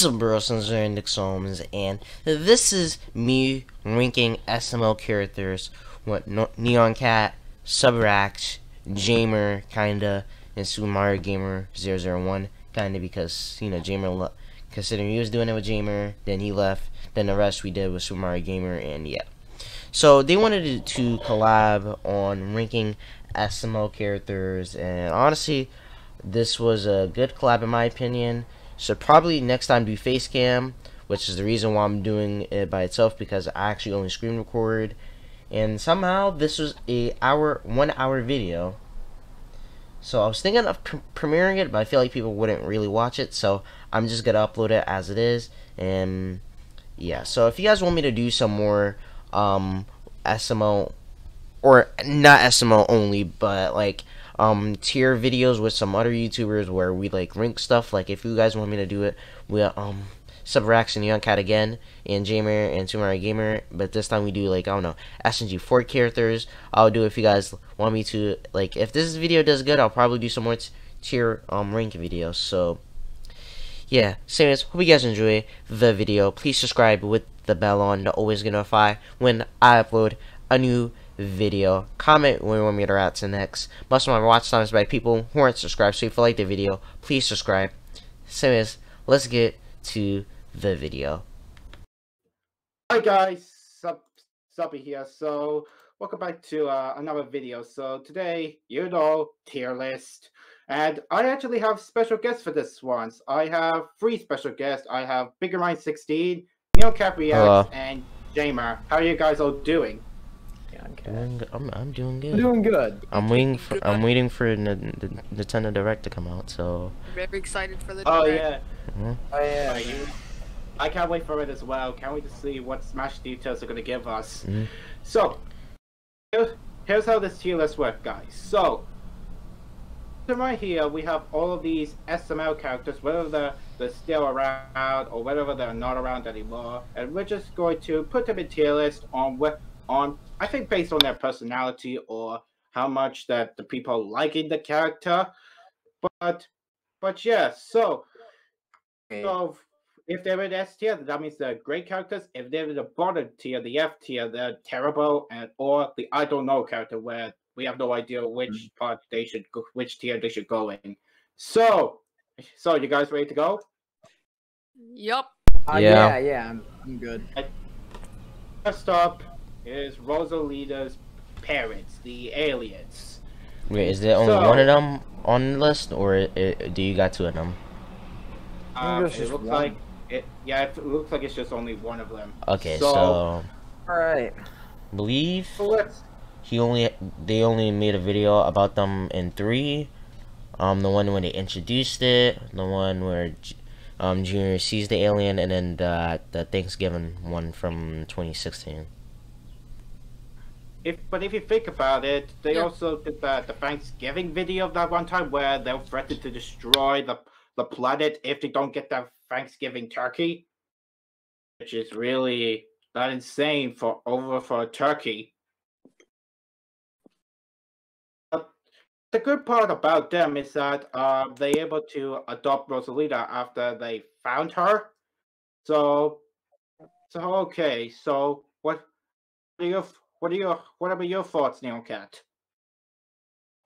subiproductions, and this is me ranking SML characters with NeonCat, SubRacts, Jamer, kinda, and Super Mario Gamer 001, kinda, because, you know, Jamer, considering he was doing it with Jamer, then he left, then the rest we did with Super Mario Gamer, and yeah. So they wanted to collab on ranking SML characters, and honestly, this was a good collab in my opinion. So probably next time do face cam, which is the reason why I'm doing it by itself, because I actually only screen record, and somehow this was a one hour video. So I was thinking of premiering it, but I feel like people wouldn't really watch it, so I'm just gonna upload it as it is. And yeah, so if you guys want me to do some more SML, or not SML only, but like tier videos with some other YouTubers where we like rank stuff, like if you guys want me to do it with SubRacts and YoungCat again, and Jamer and Super Mario Gamer, but this time we do like, I don't know, SNG4 characters, I'll do it if you guys want me to. Like if this video does good, I'll probably do some more tier rank videos. So yeah, Simmons, hope you guys enjoy the video. Please subscribe with the bell on to always get notified when I upload a new video. Comment when you want me to react to next. Most of my watch times by people who aren't subscribed, so if you like the video, please subscribe. Simmons, let's get to the video. Hi guys, Subby here. So welcome back to another video. So today, you know, tier list. And I actually have special guests for this one. I have three special guests. I have Big Rion 16, NeonCatReacts, and Jamer. How are you guys all doing? Yeah, I'm doing good. I'm doing good. I'm waiting for the Nintendo Direct to come out. So very excited for the Direct. Oh yeah. Mm-hmm. Oh yeah. I can't wait for it as well. Can't wait to see what Smash details are gonna give us. Mm-hmm. So here's how this tier list works, guys. So right here we have all of these SML characters, whether they're still around or whether they're not around anymore, and we're just going to put them in tier list on I think based on their personality or how much that the people liking the character. But yeah, so okay. So if they're in S tier, that means they're great characters. If they're in the bottom tier, the F tier, they're terrible, and or the I don't know character where we have no idea which part they should go, which tier they should go in. So you guys ready to go? Yup. Yeah, I'm good. First up is Rosalina's parents, the aliens. Wait, is there only one of them on the list, or do you got two of them? It looks like it's just only one of them. Okay, so all right. Believe. So let's. They only made a video about them in 3, the one when they introduced it, the one where Junior sees the alien, and then the Thanksgiving one from 2016. But if you think about it, they also did the Thanksgiving video of that one time where they were threatened to destroy the planet if they don't get that Thanksgiving turkey, which is really not insane for a turkey. The good part about them is that they're able to adopt Rosalina after they found her. So okay. So what are your thoughts, NeonCat?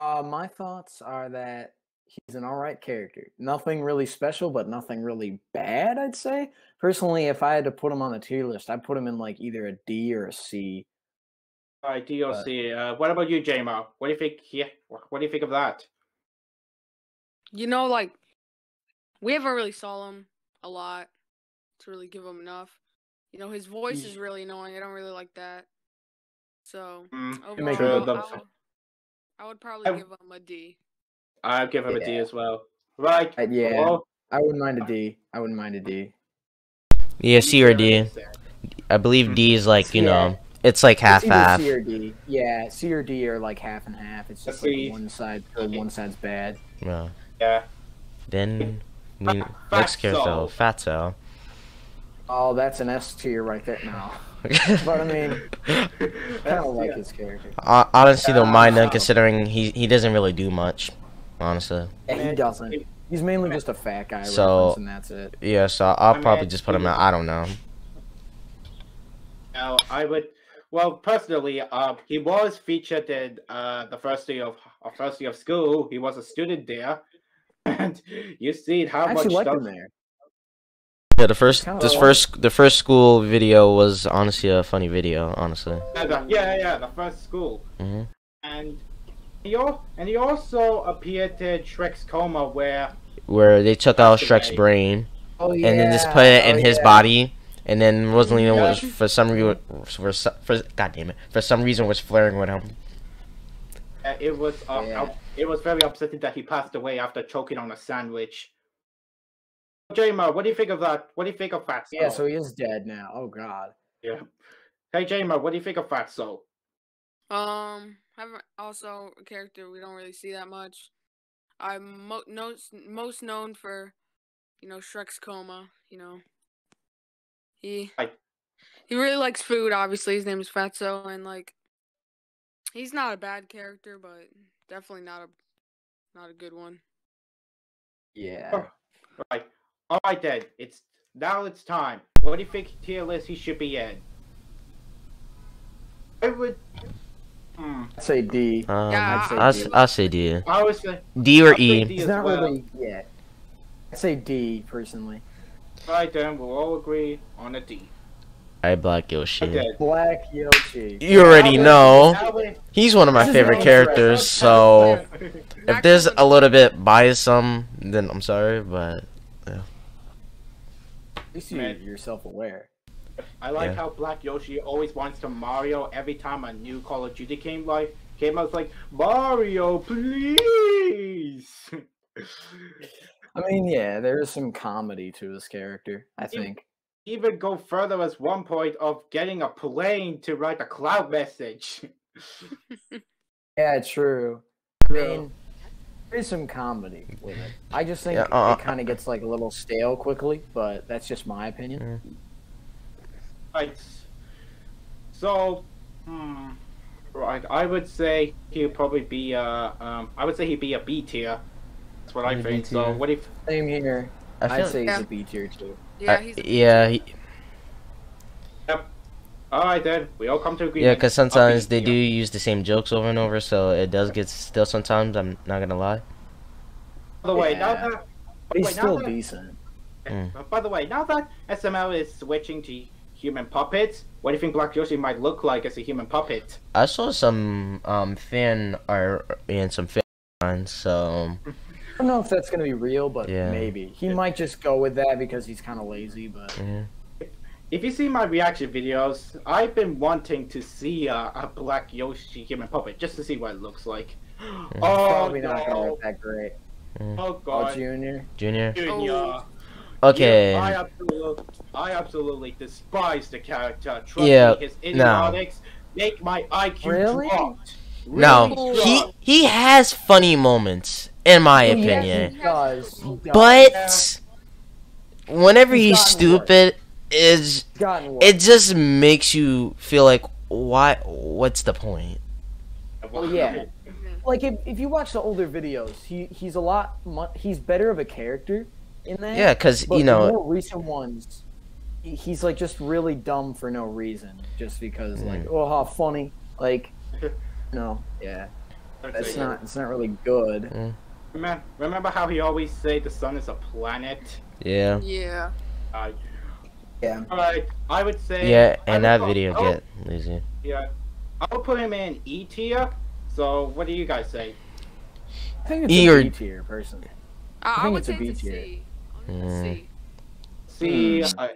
My thoughts are that he's an all right character. Nothing really special, but nothing really bad, I'd say. Personally, if I had to put him on the tier list, I'd put him in like either a D or a C. All right, DLC. What about you, Jamer? What do you think? Yeah, what do you think of that? You know, like we haven't really saw him a lot to really give him enough. You know, his voice is really annoying. I don't really like that. So overall, I would probably give him a D. I'd give him a D as well. Right? Yeah. Hello? I wouldn't mind a D. I wouldn't mind a D. Yeah, C or D. I believe D is like you know. It's like half. C or D. Yeah, C or D are like half and half. It's just like one side's good, one side's bad. No. Yeah. Then next character, Fatso. Oh, that's an S tier right there now. But I mean, I don't like his character. I honestly don't mind him, considering he doesn't really do much. Honestly. Yeah, he doesn't. He's mainly just a fat guy, so, and that's it. Yeah, so I'll probably just put him out. I don't know. No, I would. Well, personally, he was featured in the first day of school. He was a student there, and you see how much stuff there. Yeah, the first school video was honestly a funny video, honestly. Yeah, the first school. Mm-hmm. And he also appeared in Shrek's Coma, where they took out Shrek's brain, and then just put it in his body. And then Rosalina was for some reason was flaring with him. It was very upsetting that he passed away after choking on a sandwich. Jamer, what do you think of that? What do you think of Fatso? Yeah, so he is dead now. Oh God. Yeah. Hey Jamer, what do you think of Fatso? Also a character we don't really see that much. I'm most known for, you know, Shrek's Coma. You know. He really likes food, obviously. His name is Fatso, and, like, he's not a bad character, but definitely not a good one. Yeah. Oh, right. All right, then. Now it's time. What do you think tier list he should be in? I would... I'd say D. Yeah, I'd say D. I would say D or E. D. It's not really... Yeah. I'd say D, personally. Alright then, we'll all agree on a D. Alright, Black Yoshi. Okay. Black Yoshi. You already know. He's one of my favorite characters, so... If there's a little bit biased, then I'm sorry, but... Yeah. You see, you're self-aware. I like how Black Yoshi always wants to Mario every time a new Call of Duty came out. It's like, Mario, please! I mean, yeah, there is some comedy to this character, I think. Even go further as one point of getting a plane to write a cloud message. Yeah, true. I mean, there's some comedy with it. I just think it kind of gets, like, a little stale quickly, but that's just my opinion. Right. So, right, I would say he'd probably be a B tier. That's what I think. So what if same here? I'd say he's a B tier too. Yeah, he's. Yep. All right, then we all come to agreement. Yeah, because sometimes they do use the same jokes over and over, so it does get still sometimes. I'm not gonna lie. By the way, he's still decent. By the way, now that SML is switching to human puppets, what do you think Black Yoshi might look like as a human puppet? I saw some fan art and some fan lines, so. I don't know if that's gonna be real, but maybe he might just go with that because he's kind of lazy. But if you see my reaction videos, I've been wanting to see a Black Yoshi human puppet just to see what it looks like. Oh, probably not gonna look that great. Oh God, Junior. Oh. Okay. I absolutely despise the character. Trust me, his idiotics make my IQ drop. Really? No, he has funny moments. In my opinion, but whenever he's stupid, it just makes you feel like, why? What's the point? Well, yeah, like if you watch the older videos, he's better of a character in that. Yeah, because you know, the more recent ones, he's like just really dumb for no reason, just because like, oh, how funny, like, no, yeah, that's not. It's not really good. Remember how he always say the sun is a planet? Yeah. Yeah. Alright, I would say... Yeah, and that video get lazy. Yeah. I'll put him in E tier, so what do you guys say? I think it's B tier, personally. I think it's a B tier.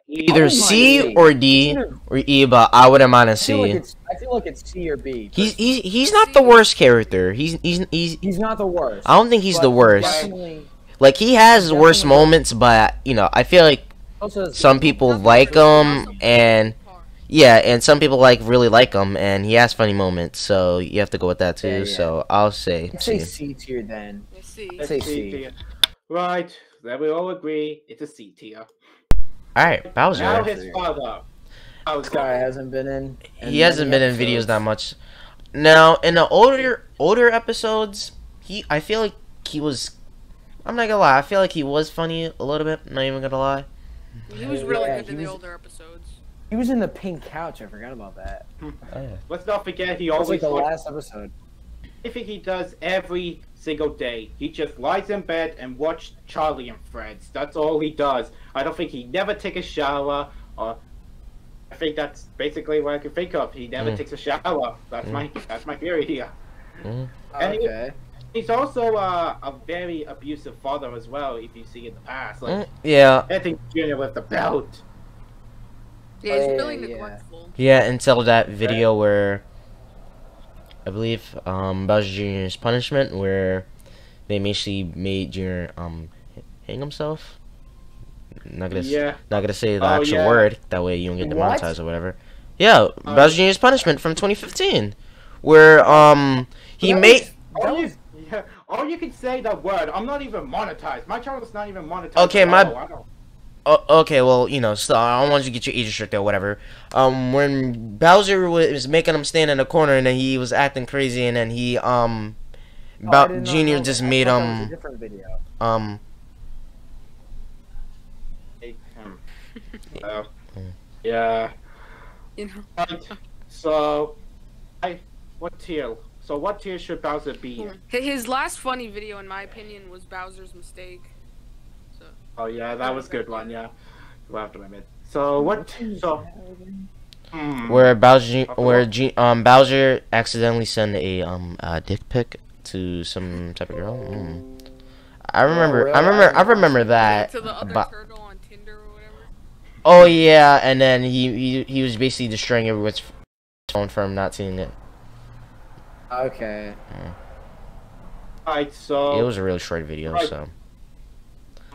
Either C or D or E, but I wouldn't mind a C. I feel like it's C or B. He's not the worst character. He's not the worst. I don't think he's the worst. Like he has worse moments, but you know, I feel like some people like him, and some people really like him, and he has funny moments. So you have to go with that too. So I'll say C tier then. Say C. Right, then we all agree it's a C tier. Alright, Bowser. Now his father. This guy hasn't been in. He hasn't been in videos that much. Now, in the older episodes, I feel like he was I'm not gonna lie, I feel like he was funny a little bit, not even gonna lie. He was really good in the older episodes. He was in the pink couch, I forgot about that. Oh, yeah. Let's not forget he always... Like the last episode. I think he does every single day. He just lies in bed and watches Charlie and Friends. That's all he does. I don't think he never takes a shower, or... I think that's basically what I can think of. He never takes a shower. That's my theory here. And okay. He's also a very abusive father as well. If you see in the past, like Anthony Jr. with the belt. Yeah, he's really neglectful. Yeah, until that video where I believe Bowser Jr.'s punishment, where they basically made Jr. Hang himself. Not gonna say the actual word. That way you don't get demonetized or whatever. Yeah, Bowser Jr.'s punishment from 2015, where he made. All you can say that word. I'm not even monetized. My channel is not even monetized. Okay, my. Okay, well, you know, so I don't want you to get your age restricted or whatever. When Bowser was making him stand in the corner and then he was acting crazy and then he Junior just made him You know. So, what tier should Bowser be in? His last funny video, in my opinion, was Bowser's Mistake. So. Oh yeah, that was a good one. Yeah, we'll have to admit. So what? So where Bowser accidentally sent a dick pic to some type of girl. I remember that. To the other turtle on Tinder or whatever. Oh yeah, and then he was basically destroying everyone's phone for him not seeing it. Okay. Alright, so... It was a really short video, so...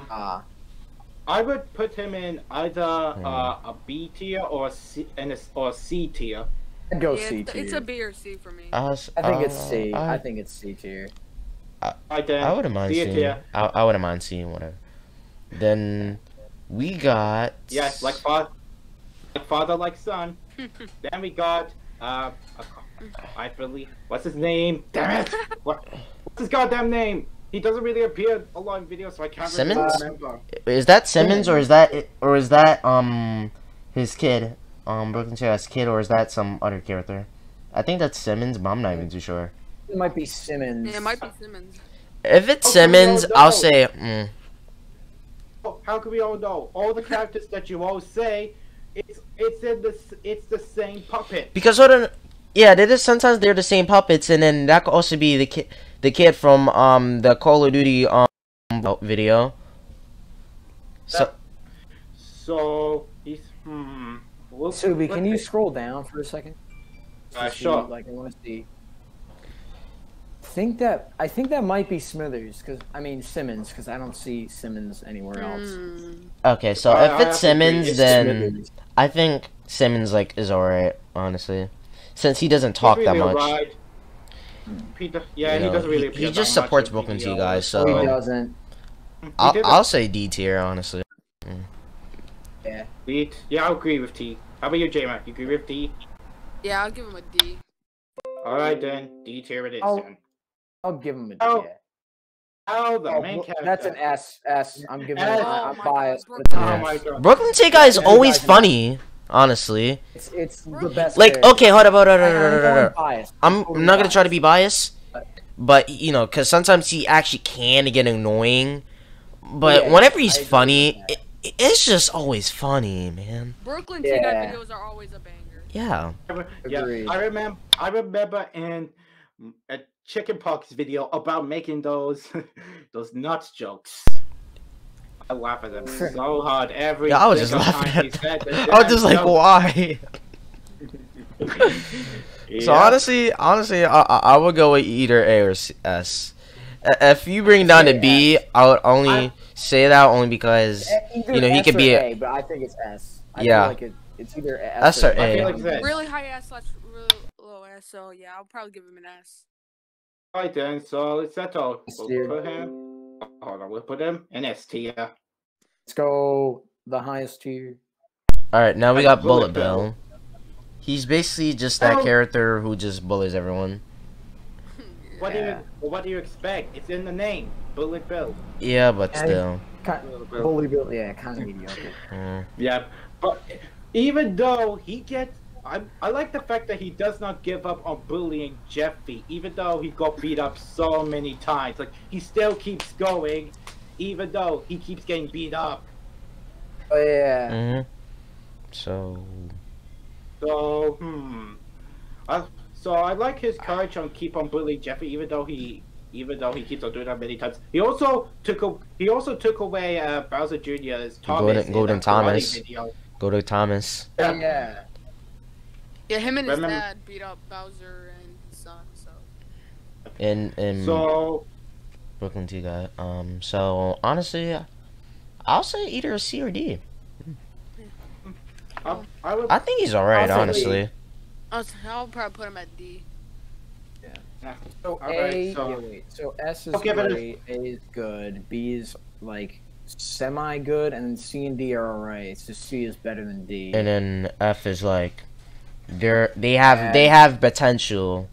I would put him in either a B tier or a C tier. I'd go C tier. It's a B or C for me. I think it's C. I think it's C tier. I wouldn't mind seeing... I wouldn't mind seeing whatever. Then... We got... Yes, like father, like son. Then we got... I believe. What's his name? Damn it! What's his goddamn name? He doesn't really appear a lot in videos, so I can't remember. Simmons? Is that Simmons, or is that his kid? Brooklyn T. Guy's kid, or is that some other character? I think that's Simmons, but I'm not even too sure. It might be Simmons. Yeah, it might be Simmons. If it's Simmons, I'll say. How can we all know? All the characters that you all say, it's the same puppet. Because what an. Yeah, they just sometimes they're the same puppets, and then that could also be the kid from the Call of Duty video. So he's Subi, can you scroll down for a second? Sure. Like I want to see. I think that might be Smithers, because I mean Simmons, because I don't see Simmons anywhere else. Okay, so if it's Simmons, then Smithers. I think Simmons is alright, honestly. Since he doesn't talk that much. Yeah, he doesn't really appear. He just supports Brooklyn T. Guy, so... He doesn't. I'll say D tier, honestly. Yeah. Yeah, I'll agree with T. How about you, Jamer? You agree with D? Yeah, I'll give him a D. Alright then, D tier it is then. I'll give him a D. That's an S. I'm giving him a bias. Brooklyn T. Guy is always funny. Honestly, it's the best. Like, okay, hold up. I'm not gonna try to be biased, but you know, because sometimes he actually can get annoying. But whenever he's funny, it's just always funny, man. Brooklyn T. Guy videos are always a banger. Yeah. Yeah. I remember in a chickenpox video about making those those nuts jokes. I laugh at them so hard every time. I was just laughing at them. I was just like, why? So honestly, I would go with either A or S. If you bring down to B, I would only say that only because you know he could be A, but I think it's S. I feel like it's either S or A. Really high S, really low S. So yeah, I'll probably give him an S. Alright then, so let's settle for him. Hold on, we'll put him in S tier. Let's go the highest tier. Alright, now we got Bullet Bill. He's basically just that character who just bullies everyone. What do you expect? It's in the name, Bullet Bill. Yeah, but still. Bullet Bill, yeah, kind of mediocre. Yeah, but even though he gets, I like the fact that he does not give up on bullying Jeffy, even though he got beat up so many times. Like, he still keeps going, even though he keeps getting beat up. Oh yeah. Mm-hmm. So I like his courage on keep on bullying Jeffy, even though he keeps on doing that many times. He also took away Bowser Jr.'s Thomas. Golden Thomas. Go to Thomas. Yeah. Yeah, him and his dad beat up Bowser and his son. So. And so. Brooklyn T. Guy. So honestly, I'll say either a C or D. I think he's alright, honestly. I'll probably put him at D. Yeah. So A, so S is great, A is good, B is like semi good, and C and D are alright. So C is better than D. And then F is like they have potential,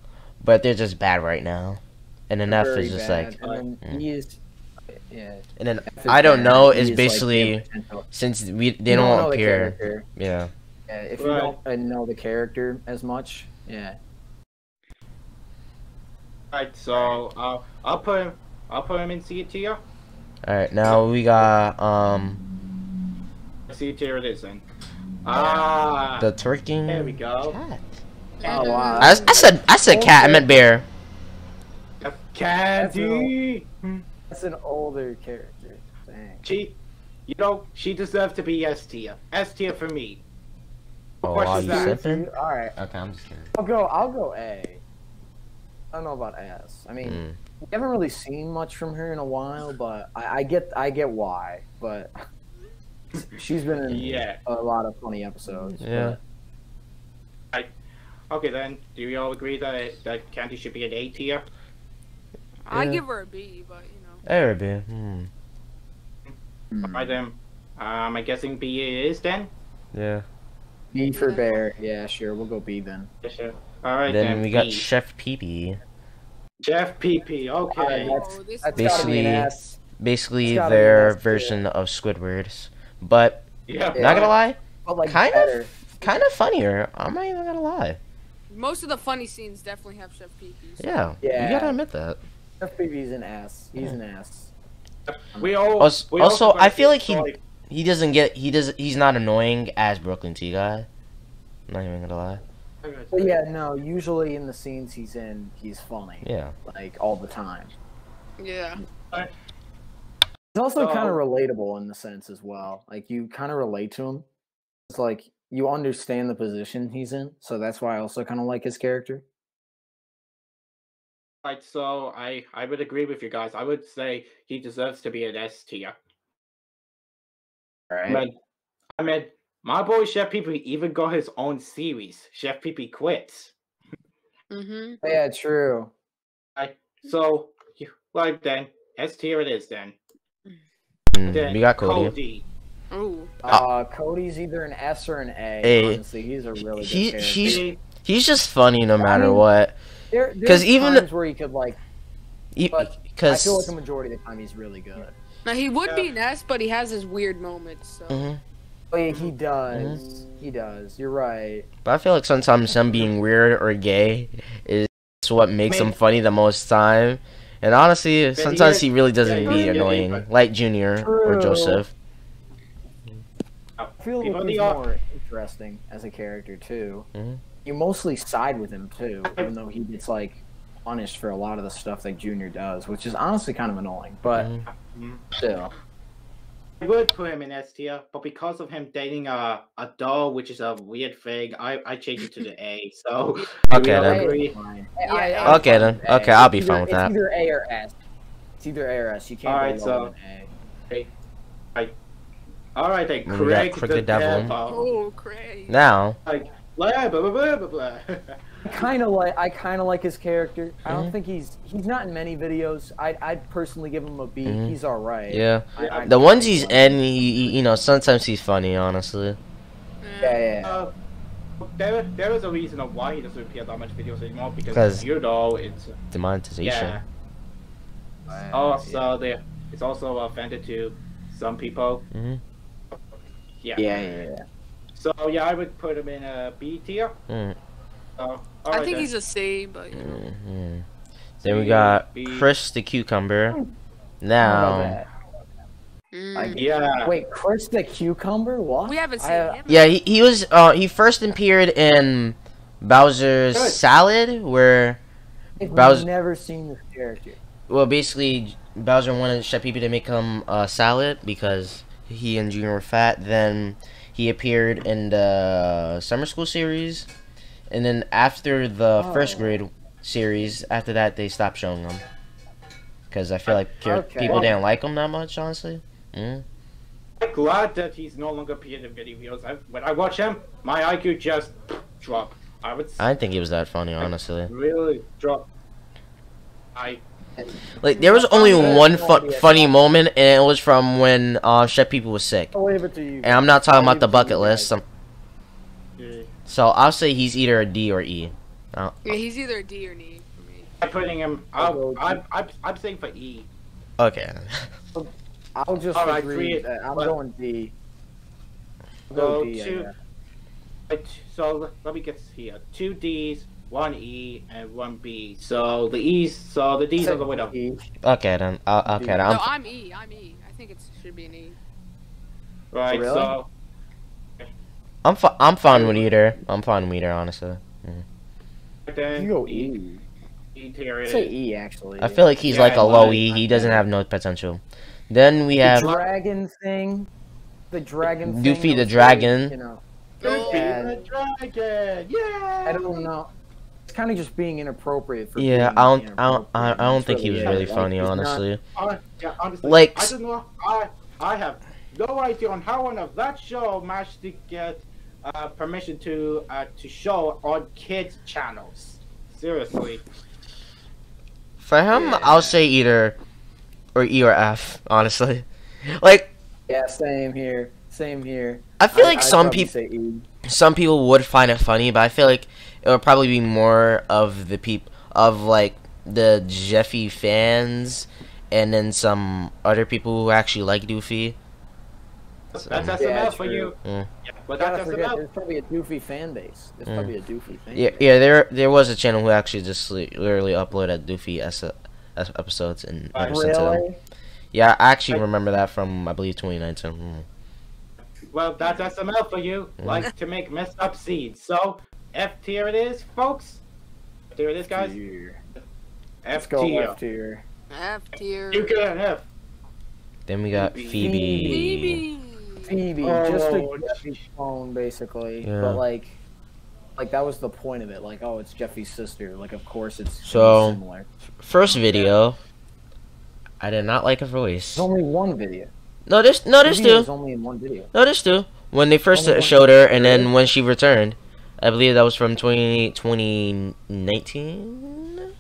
but they're just bad right now. And then F is just bad. Like. And then E is. Yeah. And then I don't know is basically like, since they don't appear. Yeah. Yeah. If you don't know the character as much. Yeah. Alright, so I'll put him in C tier. Alright, now we got C tier it is then. Ah, the turkey. There we go. Cat. Oh wow. I said cat, I meant bear. Candy. That's an older character. Dang. She deserves to be S tier. S tier for me. Oh, are you sipping? All right. Okay, I'm just kidding. I'll go A. I don't know about S. I mean, we haven't really seen much from her in a while, but I get why, but she's been in a lot of funny episodes. Yeah. But... Okay then, do we all agree that Candy should be an A tier? Yeah. I give her a B, but you know. Airbnb. Alright then. I'm guessing B is then. Yeah. B for bear. Yeah, sure. We'll go B then. Yeah, sure. Alright then. Then we got Chef Pee Pee. Chef Pee Pee. Okay. That's basically their version of Squidward's, but not gonna lie, but like kind of funnier. I'm not even gonna lie. Most of the funny scenes definitely have Chef Pee Pee. So. Yeah. You gotta admit that. He's an ass. He's an ass. Also I feel like he's not annoying as Brooklyn T. Guy. I'm not even gonna lie. But yeah, no. Usually in the scenes he's in, he's funny. Yeah. Like all the time. Yeah. He's also kind of relatable in the sense as well. Like you kind of relate to him. It's like you understand the position he's in, so that's why I also kind of like his character. Right, so I would agree with you guys. I would say he deserves to be an S tier. All right. I mean, my boy Chef Pee Pee even got his own series. Chef Pee Pee Quits. Yeah, true. Right, so like then S tier it is then. Then we got Cody. Ooh. Cody's either an S or an A. Honestly, he's a really good character. He's just funny no matter what. Because even times where he could like, I feel like the majority of the time he's really good. Now he would be an S, but he has his weird moments. So. Oh yeah, he does. He does. You're right. But I feel like sometimes him being weird or gay is what makes him funny the most time. And honestly, sometimes he really doesn't be annoying, like Junior or Joseph. I feel like he's more interesting as a character too. You mostly side with him too, even though he gets like punished for a lot of the stuff that Junior does, which is honestly kind of annoying, but still. I would put him in S tier, but because of him dating a doll, which is a weird thing, I changed it to the A. So okay then. Okay, I'll be fine with that. It's either A or S. It's either A or S. You can't. All right, so A. All right, then. Craig the devil. Oh, Craig. Now. I kind of like his character. I don't think he's not in many videos. I'd personally give him a B. He's all right. Yeah. The ones he's in, you know, sometimes he's funny, honestly. Yeah. There is a reason of why he doesn't appear that much videos anymore, because you know it's demonetization. Yeah. Also, there it's also offended to some people. Mm-hmm. Yeah. So yeah, I would put him in a B tier. Mm. I think he's a C, but. Mm-hmm. Then we got Chris the Cucumber. Now. Yeah. Wait, Chris the Cucumber? What? We haven't seen him. Yeah, he was. He first appeared in Bowser's Salad, where Bowser. I've never seen this character. Well, basically, Bowser wanted Chef Pee Pee to make him a salad because he and Junior were fat. Then he appeared in the summer school series, and then after the first grade series, after that they stopped showing him because I feel like people didn't like him that much, honestly. Mm. I'm glad that he's no longer appeared in videos. When I watch him, my IQ just dropped. I didn't think he was that funny, honestly. Really dropped. Like, there was only one funny moment, and it was from when Chef Pee Pee was sick. I'll leave it to you. And I'm not talking about the bucket list. So I'll say he's either a D or E. Yeah, he's either a D or an E for me. I'm putting him. I'm saying for E. Okay. I'll just agree. I'm going D. So D, so let me get here. 2 Ds. 1 E and 1 B. So the E's, the D's are the winner. Okay then. Okay then. No, I'm E. I'm E. I think it should be an E. Right. Really? So I'm fine with either. I'm fine with either, honestly. Mm. You go E. E tier. Say E actually. I feel like he's like a low E. He doesn't have no potential. Then we have the dragon thing. The dragon. Doofy the dragon. You know. Doofy the dragon. Yeah. I don't know. It's kind of just being inappropriate for I don't think he was really funny, honestly. Like, I don't know. I have no idea on how one of that show managed to get permission to show on kids' channels. Seriously. For him, I'll say either or E or F, honestly. Like, yeah, same here. Same here. I feel like some people would find it funny, but I feel like it would probably be more of the like the Jeffy fans, and then some other people who actually like Doofy. So, that's SML for you. Yeah. But that's SML. There's probably a Doofy fan base. There's probably a Doofy fan. Yeah, base. Yeah. There was a channel who actually just literally uploaded Doofy episodes and really? Them. Yeah, I actually remember that from I believe 2019. Mm. Well, that's SML for you. Like to make messed up seeds. So F tier it is, folks. There it is, guys. F tier. F tier. You got F. Then we got Phoebe. Phoebe. Just a Jeffy's phone, basically. Yeah. But like that was the point of it. Like, oh, it's Jeffy's sister. Like, of course it's so similar. First video, I did not like her voice. There's only one video. No, there's two. Only in one video. No, there's two. When they first showed her, and then when she returned, I believe that was from 2019. I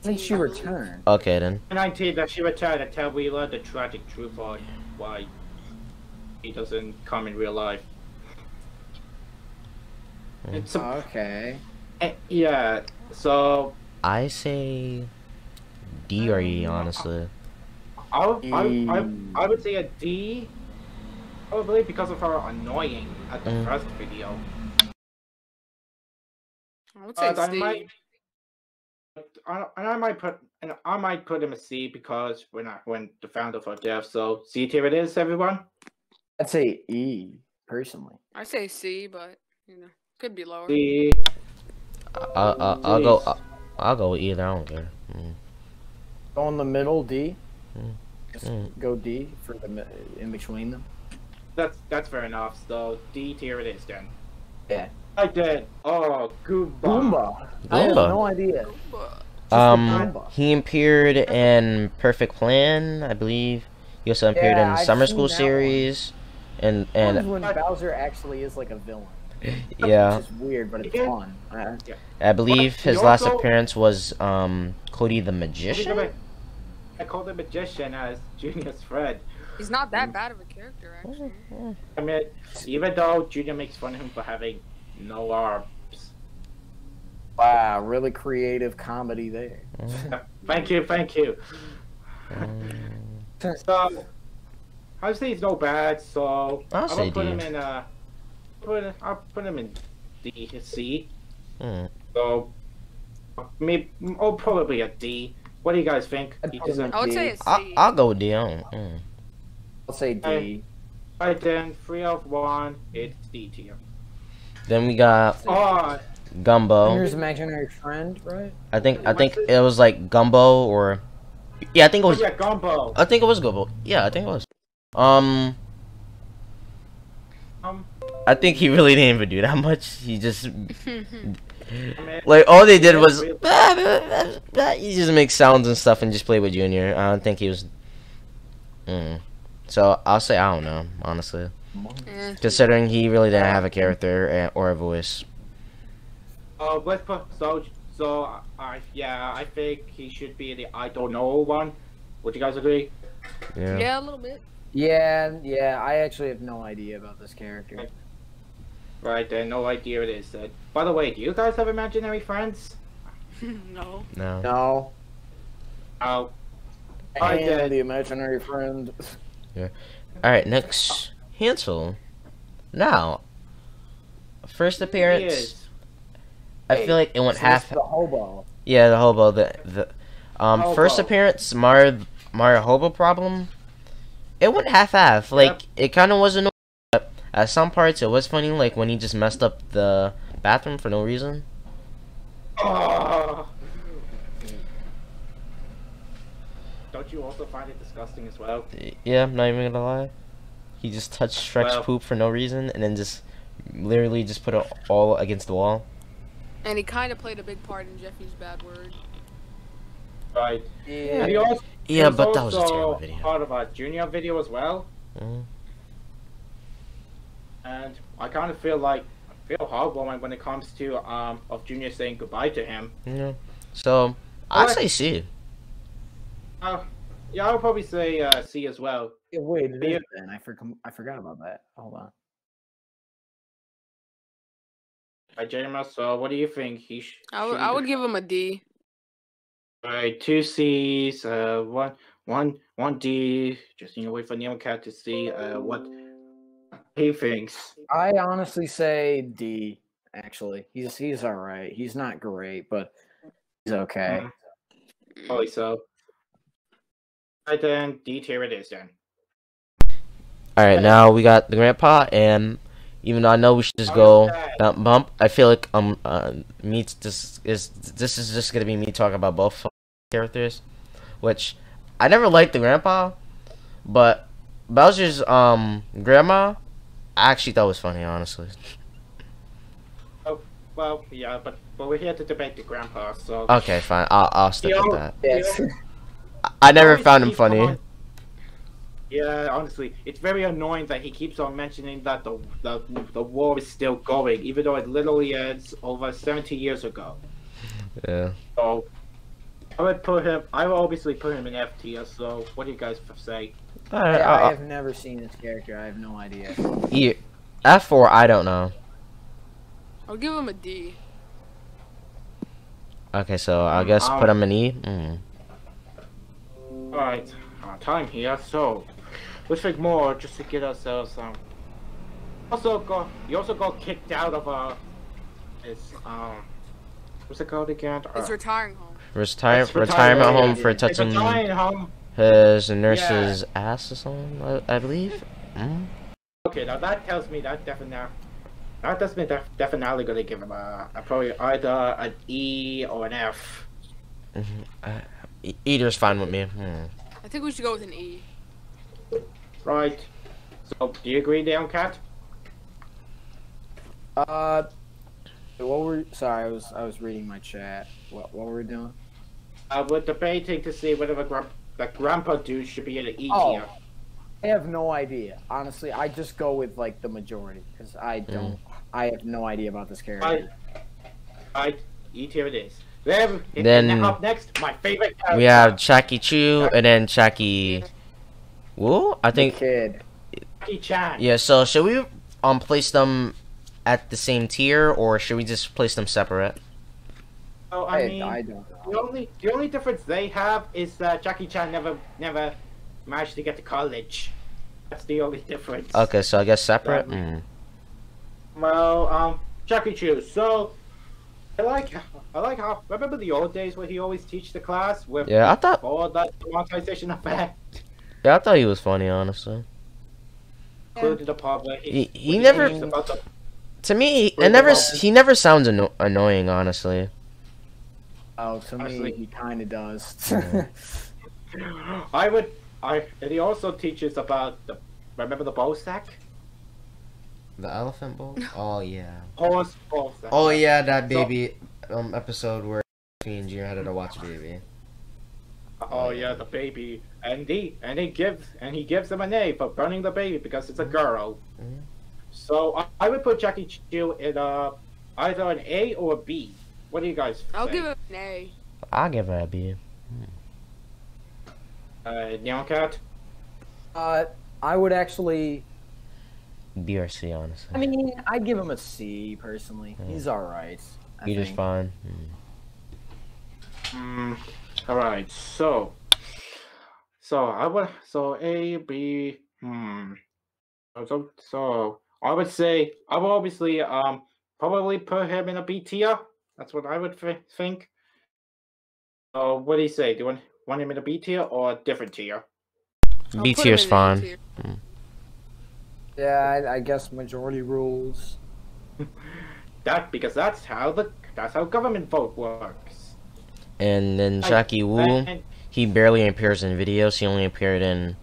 think she returned. Okay then. 2019 that she retired at Tabula, the tragic truth of why he doesn't come in real life. It's a, yeah. So I say D or E, honestly. I would say a D, probably because of her annoying at the first video. I would say C. I might put him a C because when the founder for Jeff, so C tier it is, everyone. I'd say E personally. I say C, but you know, could be lower. C. I'll go either. I don't care. Mm. Go in the middle, D. Just go D for the in between them. That's fair enough. So D tier it is then. Yeah. I did. Oh, Goomba. I have no idea. He appeared in Perfect Plan, I believe. He also appeared in the Summer School series, and when Bowser actually is like a villain. Yeah. Which is weird, but it's fun. I believe his last appearance was Cody the Magician. I call the magician as Junior's Fred. He's not that bad of a character, actually. I mean, even though Junior makes fun of him for having No arms. Wow, really creative comedy there. Thank you, thank you. So, I say he's no bad, so I'll say put him in I'll put him in D, C. So, maybe, oh, probably a D. What do you guys think? I would say a C. I'll go D on. I'll say D. Alright then, 3 of 1, it's D tier. Then we got Gumbo. Here's imaginary friend, right? I think it was like Gumbo or yeah, I think it was Gumbo. I think it was Gumbo. Yeah, I think it was. I think he really didn't even do that much. He just like all they did was he just make sounds and stuff and just play with Junior. I don't think he was. So I'll say I don't know, honestly. Considering he really didn't have a character or a voice. So I think he should be the I don't know one. Would you guys agree? Yeah. Yeah, a little bit. Yeah. I actually have no idea about this character. Right, then no idea it is. By the way, do you guys have imaginary friends? No. No. Oh. I am the imaginary friend. Yeah. All right, next. Hansel. Now, first appearance. I feel like it went half. The hobo. Yeah, the hobo. The first appearance, Mario hobo problem. It went half. Like it kind of wasn't. At some parts, it was funny. Like when he just messed up the bathroom for no reason. Don't you also find it disgusting as well? Yeah, I'm not even gonna lie. He just touched Shrek's poop for no reason, and then just literally just put it all against the wall. And he kind of played a big part in Jeffy's bad word. Right. Yeah. He also, but that was a terrible video. Part of our Junior video as well. And I kind of feel horrible when it comes to of Junior saying goodbye to him. Yeah. So I'd say C. Yeah, I would probably say C as well. Yeah, wait, then I forgot about that. Hold on. Hi, Jamer. So, what do you think? I would give him a D. All right, 2 C's. One D. Just wait for NeonCat to see what he thinks. I honestly say D. Actually, he's all right. He's not great, but he's okay. Probably so. Alright then, D tier it is then. Alright, now we got the Grandpa, and even though I know we should just go bump, I feel like this is just gonna be me talking about both characters, which I never liked the Grandpa, but Bowser's grandma I actually thought was funny, honestly. Oh well, yeah, but we're here to debate the Grandpa, so okay, fine, I'll stick with that. Yes. I never found him funny. Yeah, honestly, it's very annoying that he keeps on mentioning that the war is still going, even though it literally ends over 70 years ago. Yeah. So, I would obviously put him in F tier, so what do you guys say? I have never seen this character, I have no idea. F or I don't know. I'll give him a D. Okay, so I guess put him in E? Alright, time here, so let's make more just to get ourselves some. You also got kicked out of what's it called again? His retiring home. Retirement home for touching his nurse's ass or something, I believe. Okay, now that tells me that definitely gonna give him a probably either an E or an F. Eater's fine with me. I think we should go with an E. Right. So, do you agree, NeonCat? Sorry, I was reading my chat. What were we doing? We're debating to see whether the Grandpa dude should be in an E tier. I have no idea. Honestly, I just go with like the majority because I don't. I have no idea about this character. I E tier it is. Then up next, my favorite character. We have Chucky Chew and then Chucky. Woo, I think. Chucky Chan. Yeah. So should we place them at the same tier, or should we just place them separate? Oh, I mean, I don't know. The only difference they have is that Jackie Chan never managed to get to college. That's the only difference. Okay, so I guess separate. Well, Chucky Chew. So, I like how. Remember the old days where he always teach the class with all that monetization effect. Yeah, I thought he was funny, honestly. Including the part where he never. To me, he never sounds annoying, honestly. Oh, to me, he kind of does. And he also teaches about the. Remember the bowl sack? The elephant bowl? Oh yeah. Horse bowl sack. Oh yeah, that baby episode where Jeffy and Jamer had to watch baby. Oh yeah, the baby, and he gives them an A for burning the baby because it's a girl. Mm-hmm. So I would put Chucky Chew in either an A or a B. What do you guys think? I'll give it an A. I'll give it a B. NeonCat? I would actually... B or C, honestly. I mean, I'd give him a C, personally. Yeah. He's alright. He's just fine. Alright, so... So A, B... So I would say... I would obviously probably put him in a B tier. That's what I would think. So what do you say? Do you want him in a B tier or a different tier? B tier's fine. Tier. Yeah, I guess majority rules. Because that's how government vote works. And then Jackie Wu, he barely appears in videos. He only appeared in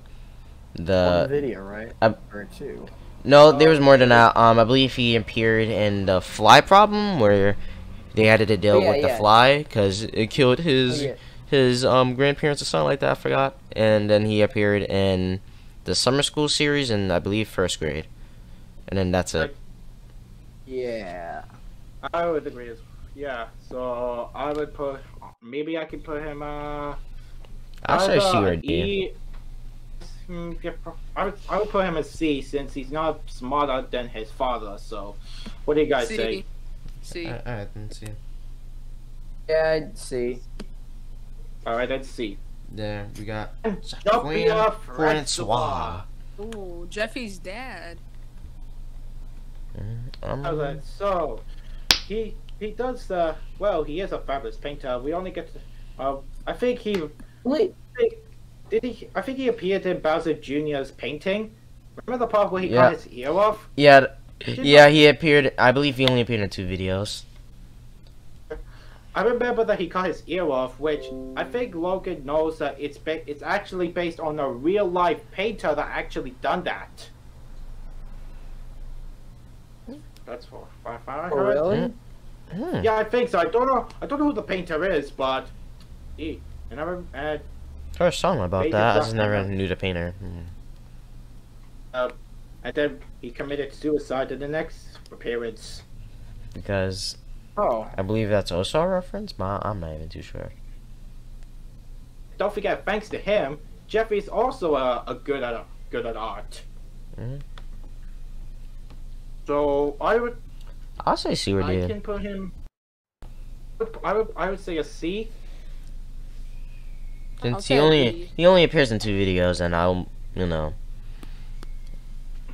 the one video, right? Or two. No, there was more than that. I believe he appeared in the fly problem where they had to deal with the fly because it killed his grandparents or something like that. I forgot. And then he appeared in the summer school series and I believe 1st grade. And then that's it. Yeah, I would agree. Yeah, so I would put I could put him. I'll say C or D. I would put him as C since he's not smarter than his father. So, what do you guys say? C. Alright, then C. Yeah, I'd C. Alright, I'd C. There, we got... Ooh, Jeffy's dad. Alright, so... He does the... Well, he is a fabulous painter. We only get to... I think he... Wait. I think he appeared in Bowser Jr.'s painting. Remember the part where he cut his ear off? Yeah. Yeah, he appeared. I believe he only appeared in 2 videos. I remember that he cut his ear off, which I think Logan knows that it's actually based on a real life painter that actually done that. That's what I heard. Really? Mm. Yeah, I think so. I don't know who the painter is, but he. And I remember. Heard a song about that. I just never knew the painter. Mm. And then he committed suicide in the next appearance. Because I believe that's also a reference, but I'm not even too sure. Don't forget, thanks to him, Jeffy's also good at art. Mm-hmm. So I'll say C or D. I can put him. I would say a C. Since he only appears in 2 videos, and I'll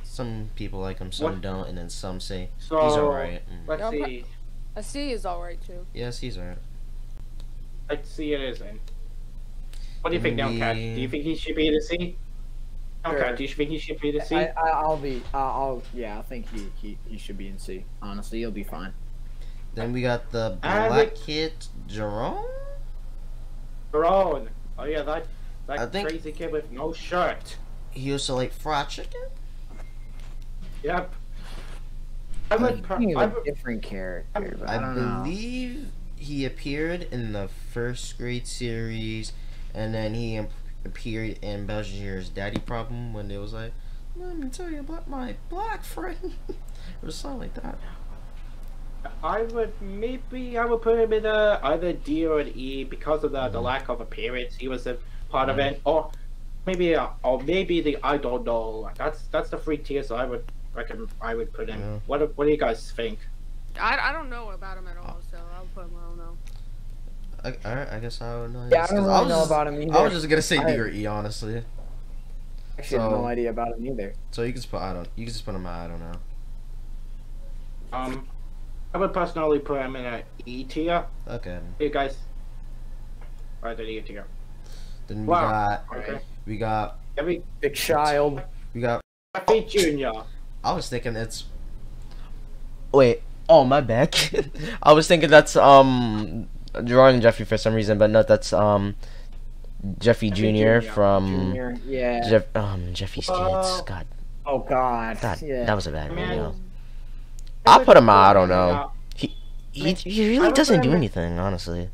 Some people like him, some don't, and then some say he's alright. Let's see. A C is alright too. Yes, he's alright. I see it isn't. What do you think, NeonCat? Do you think he should be the C? NeonCat, do you think he should be the C? I think he should be in C. Honestly, he'll be fine. Then we got the black kid, Jerome. Tyrone. Oh yeah, that crazy kid with no shirt. He used to like fried chicken. Yep. I'm a different character. I believe he appeared in the 1st grade series, and then he appeared in Bowser Jr.'s Daddy Problem when they was like, "Let me tell you about my black friend," or something like that. I would put him in either D or an E because of the lack of appearance. He was a part of it, or maybe the I don't know. That's the 3 tiers. So I would. I would put in. Yeah. What do you guys think? I don't know about him at all, so I'll put him. I don't know. I guess I don't know. Yeah, I don't really know about him either. I was just gonna say D or E, honestly. Actually, I have no idea about him either. So you can just put You can just put him at I don't know. I would personally put him in an E tier. Okay. Hey guys. Alright, the E tier. Then we got. Okay. We got. Every big child. We got. Jeffy Jr. I was thinking it's. Wait. Oh, my back. I was thinking that's drawing Jeffy for some reason, but no, that's Jeffy Jr. from Jeffy's Kids. God. Oh God. God, yeah. That was a bad video. I'll put him out. I don't know. He really doesn't do anything, honestly.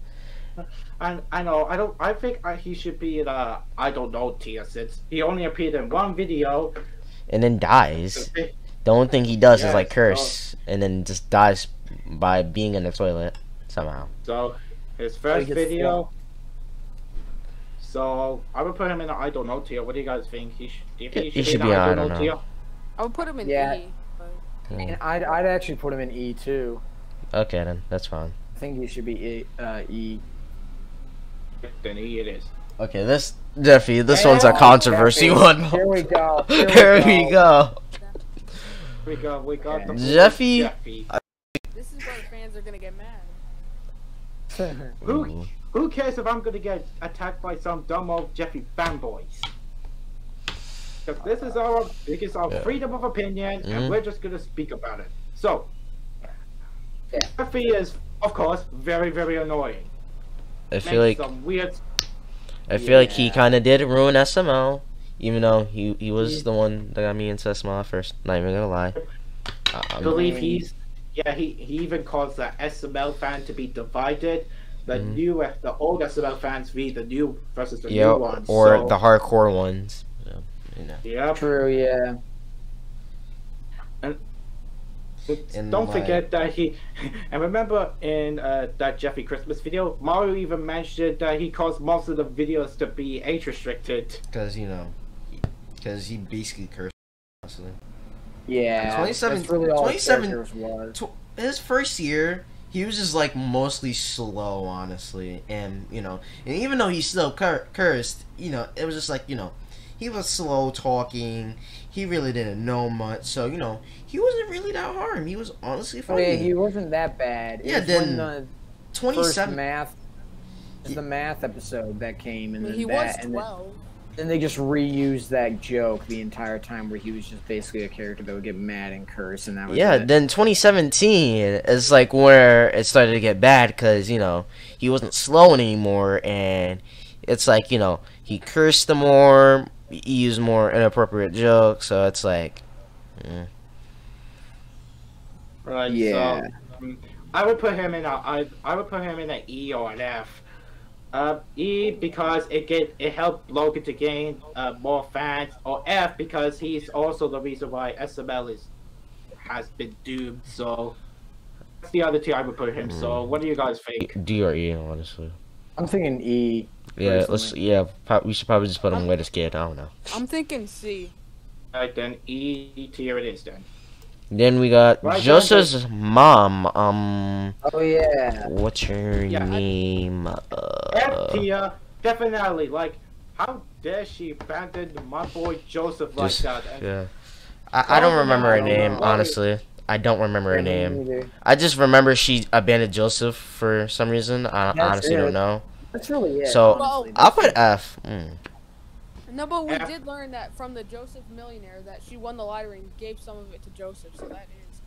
I know. I don't. I think he should be in a I don't know tier. Since he only appeared in one video. And then dies. The only thing he does is like curse, and then just dies by being in the toilet somehow. So his first video. So I would put him in an I don't know tier. What do you guys think? He should be in I don't know tier. I would put him in E. And I'd actually put him in E too. Okay, then that's fine. I think he should be E. E. Then E it is. Okay, this Jeffy. This one's a controversy one. Here we go. Here we go. We got the Jeffy. This is where fans are gonna get mad. Who cares if I'm gonna get attacked by some dumb old Jeffy fanboys? Because this is our freedom of opinion, and we're just gonna speak about it. So Jeffy is, of course, very, very annoying. I feel like some weird. I feel like he kind of did ruin SML. Even though he was the one that got me into SML first, not even gonna lie. I believe he even caused the SML fan to be divided. The the old SML fans read the new versus the new ones. Or the hardcore ones. So, you know. Yeah, true, yeah. And don't forget that he, and remember in that Jeffy Christmas video, Mario even mentioned that he caused most of the videos to be age restricted. Because, you know. Because he basically cursed, honestly. Yeah. 27 his first year, he was just like mostly slow, honestly, and you know, and even though he still cursed, you know, it was just like, you know, he was slow talking. He really didn't know much, so you know, he wasn't really that hard. He was honestly funny. Yeah, he wasn't that bad. Yeah, then the 27 math, the math episode that came, and then he was 12. And they just reused that joke the entire time, where he was just basically a character that would get mad and curse, and that was it. Then 2017 is like where it started to get bad, because you know he wasn't slow anymore, and it's like, you know, he cursed more, he used more inappropriate jokes, so it's like, right? Yeah. So, I would put him in a I would put him in an E or an F. E because it helped Logan to gain more fans, or F because he's also the reason why SML has been doomed. So that's the other tier I would put him. So what do you guys think? D or E, honestly. I'm thinking E. Yeah, personally. Let's. Yeah, we should probably just put him where the kid. I don't know. I'm thinking C. Alright, then E tier it is then. Then we got Joseph's mom. Oh yeah. What's her name? F tier, definitely. Like, how dare she abandon my boy Joseph like that? And I don't remember her name, honestly. I don't remember her name. I just remember she abandoned Joseph for some reason. I honestly don't know. That's really it. So I'll put F. No, but we did learn that from the Joseph millionaire that she won the lottery and gave some of it to Joseph, so that is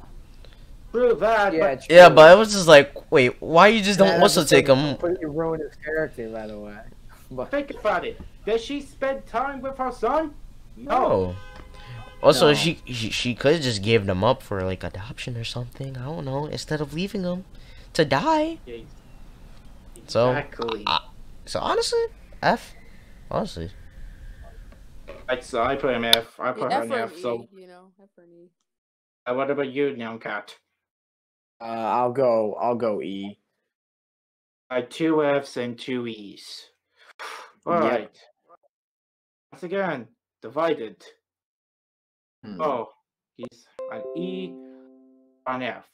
true. But it was just like, wait, why you just don't also take him? You ruined his character, by the way. But think about it. Does she spend time with her son? No. Also, she could have just given him up for like adoption or something. I don't know. Instead of leaving him to die. Yeah, exactly. So honestly, F. Honestly. So I put him F. I put him F. So you know, F or E. What about you, NeonCat? I'll go E. Two Fs and two E's. All right. Once again, divided. Oh, he's an E, an F.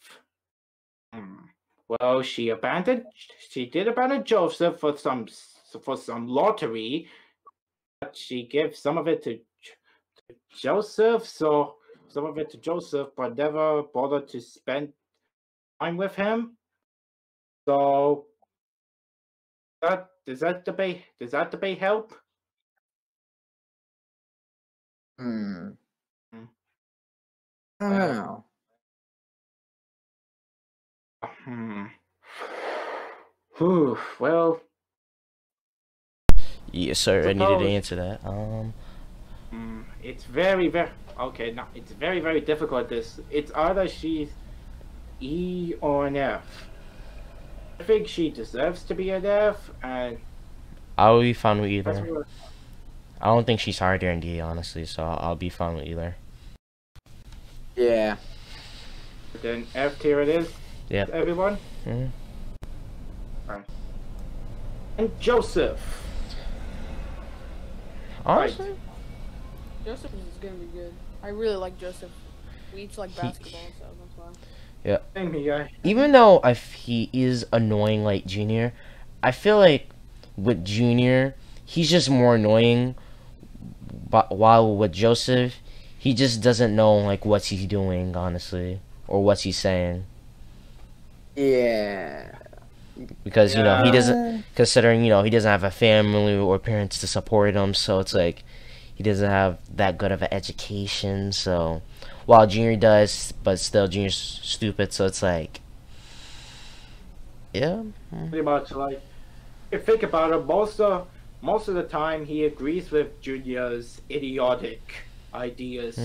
Well, she did abandon Joseph for some lottery, but she gave some of it to Joseph, but never bothered to spend time with him. So does that debate help? I don't know. Whew, well. Yes, sir. Suppose. I needed to answer that. It's very, very okay. No, it's very, very difficult. It's either she's E or an F. I think she deserves to be an F, and I will be fine with either. I don't think she's higher than D, honestly. So I'll be fine with either. Yeah. Then F tier it is. Yeah. Everyone. Mm-hmm. All right. And Joseph. Honestly, right. Joseph is gonna be good. I really like Joseph. We each like basketball, so that's why. Yeah. Same here. Even though he is annoying like Junior, I feel like with Junior, he's just more annoying. But while with Joseph, he just doesn't know like what he's doing, honestly, or what he's saying. Yeah. Because you know he doesn't, considering you know he doesn't have a family or parents to support him, so it's like he doesn't have that good of an education. So while Junior does, but still Junior's stupid. So it's like, yeah. Pretty much like, if you think about it, most of the time he agrees with Junior's idiotic ideas.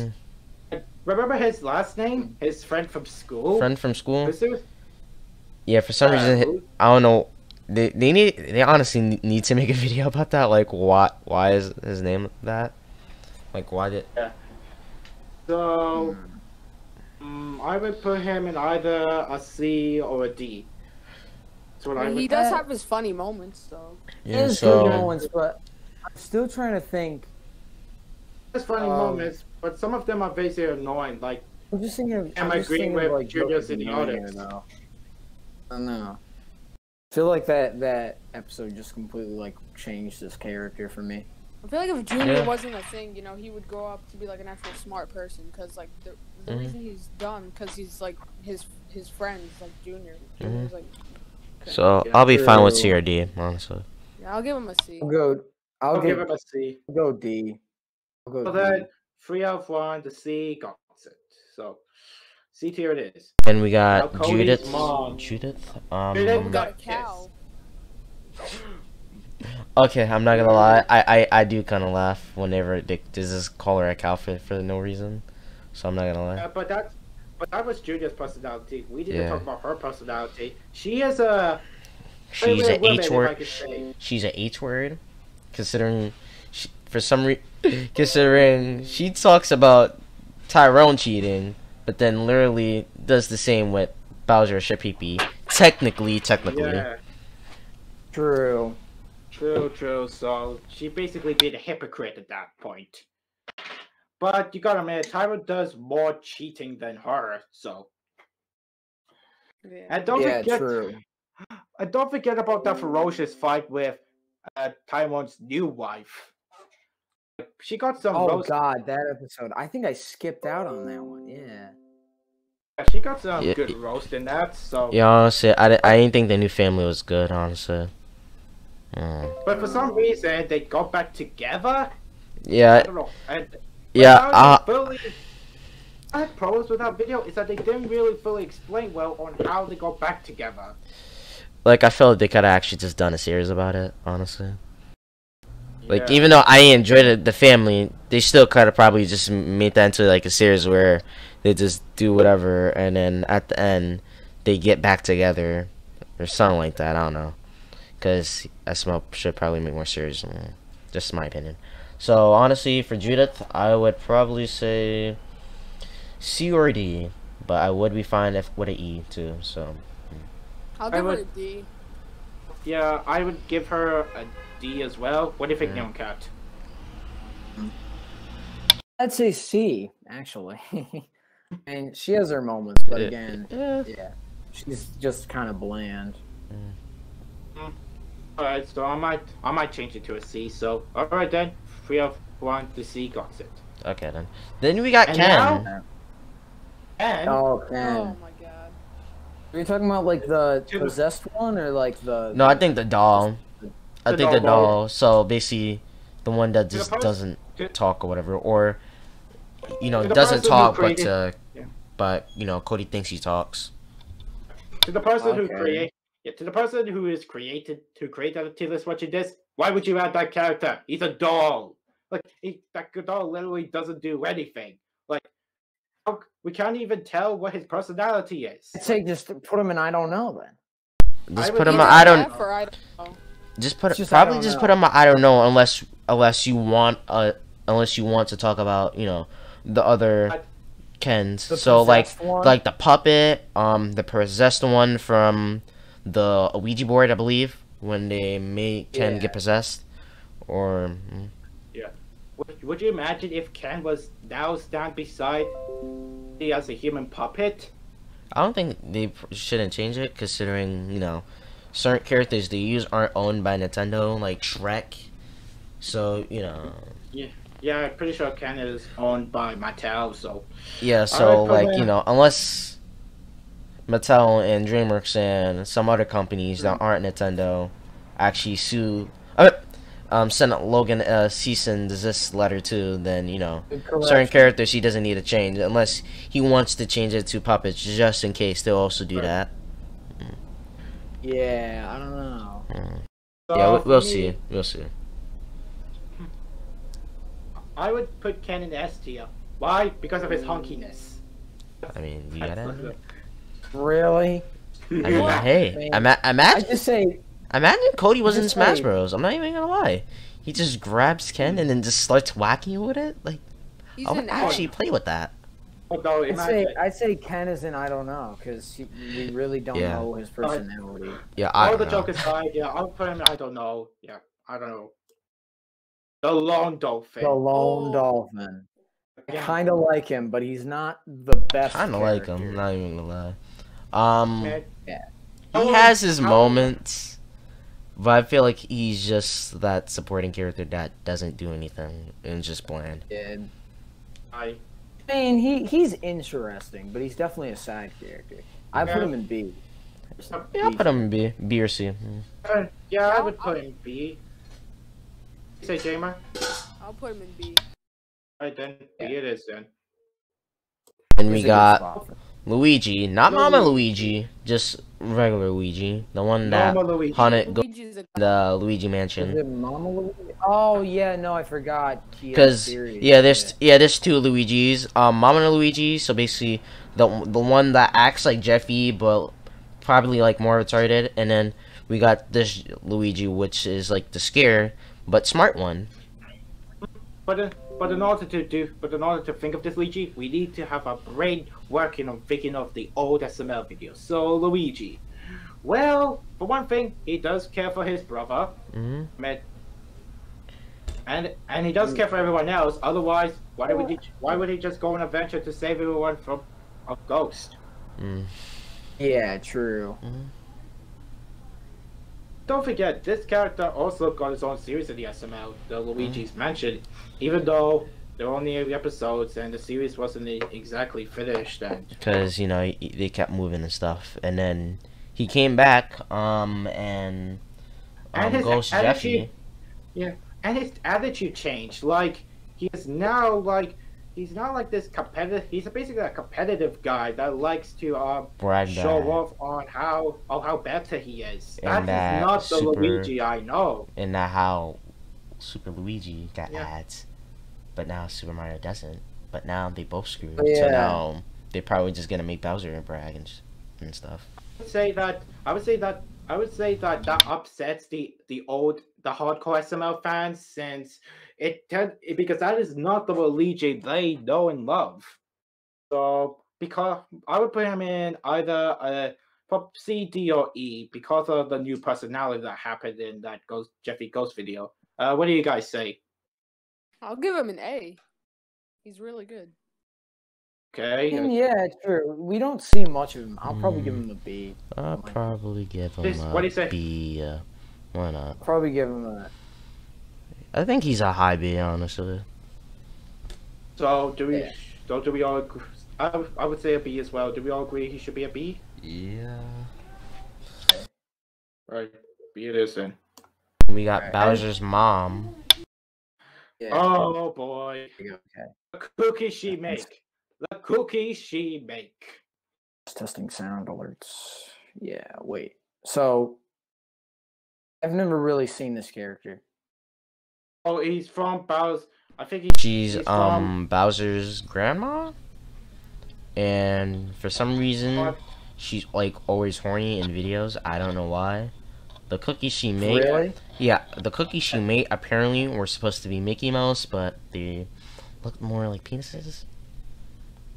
Remember his last name? His friend from school. Friend from school. Yeah, for some reason, I don't know. They honestly need to make a video about that. Like, why is his name that? Like, why did? Yeah. So, I would put him in either a C or a D. That's what I mean, he does have his funny moments, though. Yeah, his funny moments, but I'm still trying to think. His funny moments, but some of them are basically annoying. Like, I'm just thinking. Am I agreeing with like, Junior's idiotics? I don't know. I feel like that episode just completely like changed this character for me. I feel like if Junior wasn't a thing, you know, he would grow up to be like an actual smart person. Cause like the reason he's dumb, cause he's like his friends like Junior. Junior's, like, okay. So I'll be fine with C or D, honestly. Yeah, I'll give him a C. I'll give him a C. I'll go D. I'll go D. Then 3 out of 1, the C got it. So. See, here it is. And we got Judith. Mom. Judith got a cow. Okay, I'm not gonna lie. I do kind of laugh whenever they just call her a cow for no reason. So I'm not gonna lie. But that was Judith's personality. We didn't talk about her personality. She is a. She's an H word. She's an H word. Considering, she, for some reason, considering she talks about Tyrone cheating. But then literally does the same with Bowser Chef Pee Pee. Technically. Yeah. True. So she basically did a hypocrite at that point. But you gotta admit, Tyra does more cheating than her. So. Yeah. And don't forget about that ferocious fight with Tyrone's new wife. She got some. Oh God, that episode! I think I skipped out on that one. Yeah she got some good roast in that. So yeah, honestly, I didn't think the new family was good, honestly. But for some reason, they got back together. Yeah. I don't know. I had problems with that video. Is that they didn't really fully explain well on how they got back together. Like I felt like they could have actually just done a series about it, honestly. Like, even though I enjoyed the family, they still kind of probably just made that into, like, a series where they just do whatever, and then at the end, they get back together, or something like that, I don't know. Because SML should probably make more series, just my opinion. So, honestly, for Judith, I would probably say C or D, but I would be fine with an E, too, so. I'll give her a D. Yeah, I would give her a D as well. What do you think, NeonCat? I'd say C, actually. And she has her moments, but again, yeah, she's just kind of bland. All right, so I might change it to a C. So all right then, 3 of 1 to C got it. Okay then. Then we got Ken. Ken. Oh, Ken. Oh my god. Are you talking about like the possessed one or like the? No, I think the doll. I think the doll. So basically, the one that just doesn't talk or whatever, or you know doesn't talk, but you know Cody thinks he talks. To the person who created. Yeah, to the person who is created to create that tier list watching this, why would you add that character? He's a doll. Like that doll literally doesn't do anything. Like we can't even tell what his personality is. I'd say just put him in I don't know then. Just put him in I don't know. Just put just put him in I don't know unless you want to talk about, you know, the other Kens. So like the puppet, the possessed one from the Ouija board, I believe, when they make Ken get possessed, or would you imagine if Ken was now stand beside he as a human puppet? I don't think they shouldn't change it, considering, you know, certain characters they use aren't owned by Nintendo, like Shrek. So you know. Yeah, yeah, I'm pretty sure Ken is owned by Mattel. So yeah, so right, like you know, unless Mattel and DreamWorks and some other companies that aren't Nintendo actually sue, send Logan a cease and desist letter to, then you know certain characters he doesn't need to change unless he wants to change it to puppets, just in case they'll also do that. Yeah, I don't know. Yeah, we'll see. We'll see. I would put Ken in S tier. Why? Because of his honkiness. I mean, you gotta. Really? I mean, hey, imagine Cody was in Smash Bros. I'm not even gonna lie. He just grabs Ken and then just starts whacking you with it. Like, I would actually play with that. I'd say Ken is in I don't know, because we really don't know his personality. Yeah, I'll put him in I don't know. Yeah, I don't know. The lone dolphin. The lone dolphin. Yeah. Kind of like him, but he's not the best. Kind of like him, not even gonna lie. He has his moments, but I feel like he's just that supporting character that doesn't do anything and just bland. Yeah. I mean, he's interesting, but he's definitely a side character. I put him in B. Yeah, I put him in B, or C. Yeah, I would put him in B. You say Jamer? I'll put him in B. Alright then, it is then. And we got Luigi, not Mama Luigi, just regular Luigi, the one that haunted the Luigi Mansion. Is it Mama Luigi? Oh yeah, no, I forgot. Because there's 2 Luigis, Mama Luigi, so basically the one that acts like Jeffy but probably like more retarded, and then we got this Luigi, which is like the scare but smart one. But in order to think of this Luigi, we need to have our brain working on thinking of the old SML video. So Luigi, well, for one thing, he does care for his brother, and he does care for everyone else. Otherwise, why would he just go on an adventure to save everyone from a ghost? Yeah, true. Don't forget, this character also got his own series in the SML, the Luigi's Mansion, even though there were only 8 episodes and the series wasn't exactly finished. Because, you know, they kept moving and stuff. And then he came back, and his Ghost Jeffy. Yeah, and his attitude changed. Like, he is now, like, he's not like this competitive, he's basically a competitive guy that likes to show off on how better he is. That is not the Luigi I know. And that how Super Luigi got ads, but now Super Mario doesn't. But now they both screwed. Yeah. So now they're probably just gonna make Bowser and brag and stuff. I would say that upsets the hardcore SML fans, since because that is not the Luigi they know and love. So because I would put him in either C, D, or E because of the new personality that happened in that Jeffy Ghost video. What do you guys say? I'll give him an A. He's really good. Okay. Yeah, true. We don't see much of him. I'll probably give him a B. I'll probably give him a B. Why not? Probably give him a... I think he's a high B, honestly. So, do we... Yeah. So, do we all agree? I would say a B as well. Do we all agree he should be a B? Yeah. Right. B it is then. We got Bowser's mom. Yeah. Oh, boy. Okay. The cookies she make. The cookies she make. Testing sound alerts. Yeah, wait. So... I've never really seen this character. Oh, he's from Bowser. I think she's from Bowser's grandma, and for some reason, she's like always horny in videos. I don't know why. The cookies she made, really? Yeah, the cookies she made apparently were supposed to be Mickey Mouse, but they looked more like penises.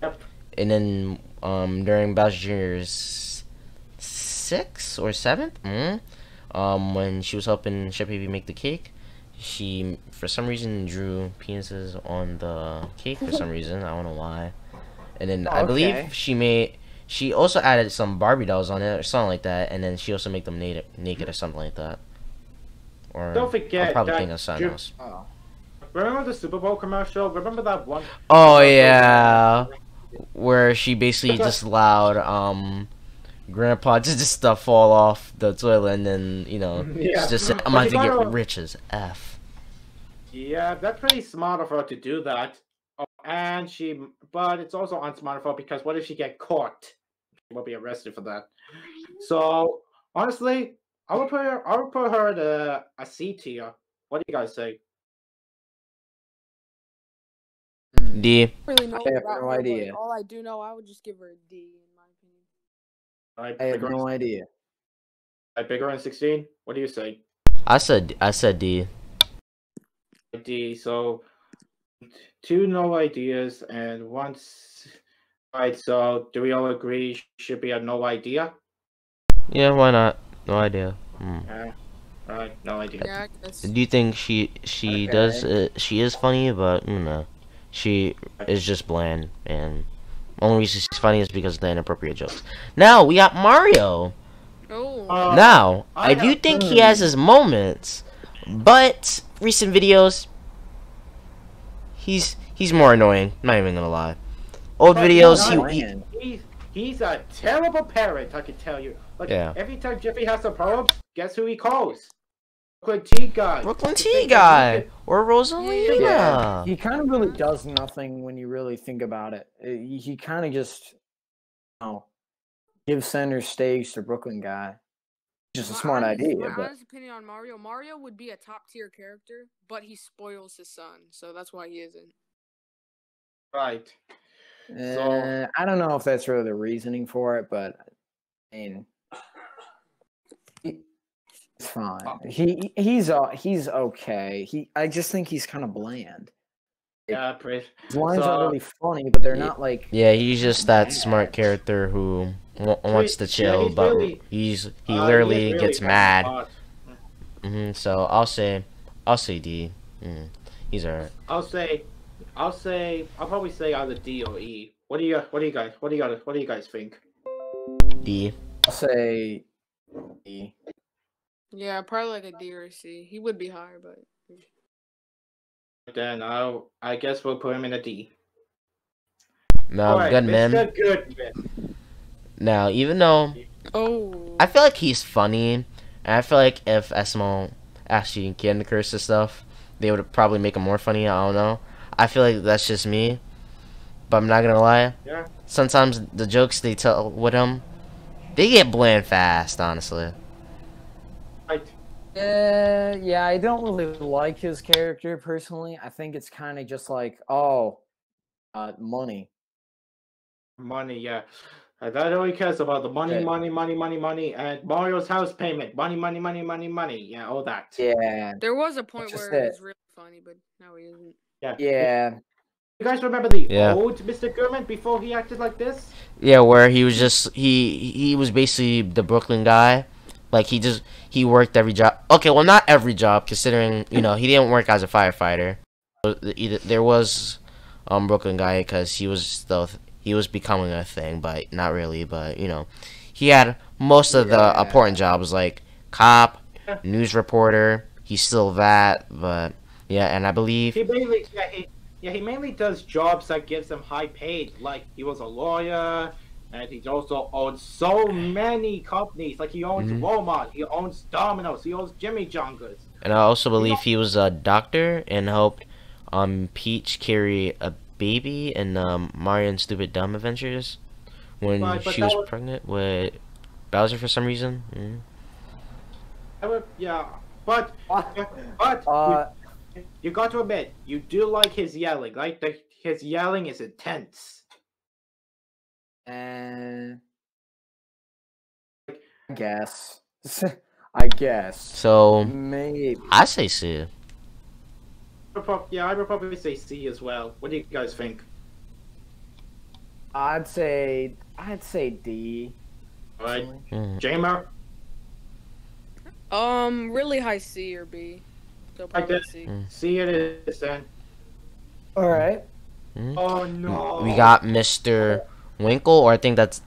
Yep. And then during Bowser's 6th or 7th. When she was helping Chef Pee Pee make the cake, she, for some reason, drew penises on the cake for some reason. I don't know why. And then I believe she also added some Barbie dolls on it or something like that. And then she also made them naked or something like that. Or don't forget, remember the Super Bowl commercial? Remember that one? Oh, yeah. Where she basically just allowed, Grandpa just stuff fall off the toilet, and then, you know, yeah. Just said, I'm going to get rich as F. Yeah, that's pretty smart of her to do that. Oh, and she, but it's also unsmart of her because what if she get caught? She will be arrested for that. So, honestly, I would put her at a C tier. What do you guys say? D. Really I have no idea. All I do know, I would just give her a D. I have no idea. I bigger than 16. What do you say? I said D. D. So 2 no ideas and 1. Alright. So do we all agree should be a no idea? Yeah. Why not? No idea. Alright. No idea. Yeah, do you think she does? She is funny, but you know, she is just bland and. Only reason she's funny is because of the inappropriate jokes. Now we got Mario. Oh. Now I do think he has his moments, but recent videos, he's more annoying. Not even gonna lie. Old videos, he's a terrible parent. I can tell you. Like every time Jeffy has a problem, guess who he calls? Brooklyn T. Guy or Rosalina. Yeah. He kind of really does nothing when you really think about it. He kind of just, you know, gives center stage to Brooklyn Guy. Just a smart idea. My honest opinion on Mario. Mario would be a top tier character, but he spoils his son, so that's why he isn't. Right. So I don't know if that's really the reasoning for it, but I mean. It's fine. He's okay. I just think he's kind of bland. Yeah, pretty. His lines are really funny, but they're not like. Yeah, he's just that smart character who wants to chill, he's but really, he literally he really gets mad. So I'll say D. He's alright. I'll probably say either D or E. What do you guys think? D. I'll say E. Yeah, probably like a D or a C. He would be higher, but then I guess we'll put him in a D. Now, right, Goodman. Now, even though I feel like he's funny, and I feel like if SML actually can curse and stuff, they would probably make him more funny. I don't know. I feel like that's just me, but I'm not gonna lie. Yeah. Sometimes the jokes they tell with him, they get bland fast, honestly. Yeah, I don't really like his character personally. I think it's kind of just like, money. Yeah, that only cares about the money, and Mario's house payment, money. Yeah, all that. Yeah. There was a point where it was really funny, but now he isn't. Yeah. Yeah. You guys remember the old Mr. Goodman before he acted like this? Yeah, where he was just he was basically the Brooklyn Guy. Like, he worked every job. Okay, well, not every job, considering, you know, he didn't work as a firefighter. There was Brooklyn Guy, because he was still, he was becoming a thing, but not really, but, you know, he had most of the important jobs, like cop, news reporter, he's still that, but, yeah, and I believe... he mainly does jobs that gives him high paid, like, he was a lawyer, and he also owns so many companies, like, he owns Walmart, he owns Domino's, he owns Jimmy John's. And I also believe he was a doctor and helped Peach carry a baby in Mario and Stupid Dumb Adventures when she was pregnant with Bowser for some reason. Yeah, but you got to admit, you do like his yelling. Like his yelling is intense. I guess. I guess. So maybe I say C. Yeah, I would probably say C as well. What do you guys think? I'd say D. All right, Jamer. Really high C or B. So probably C. C it is then. All right. Oh no. We got Mr. Winkle, or I think that's.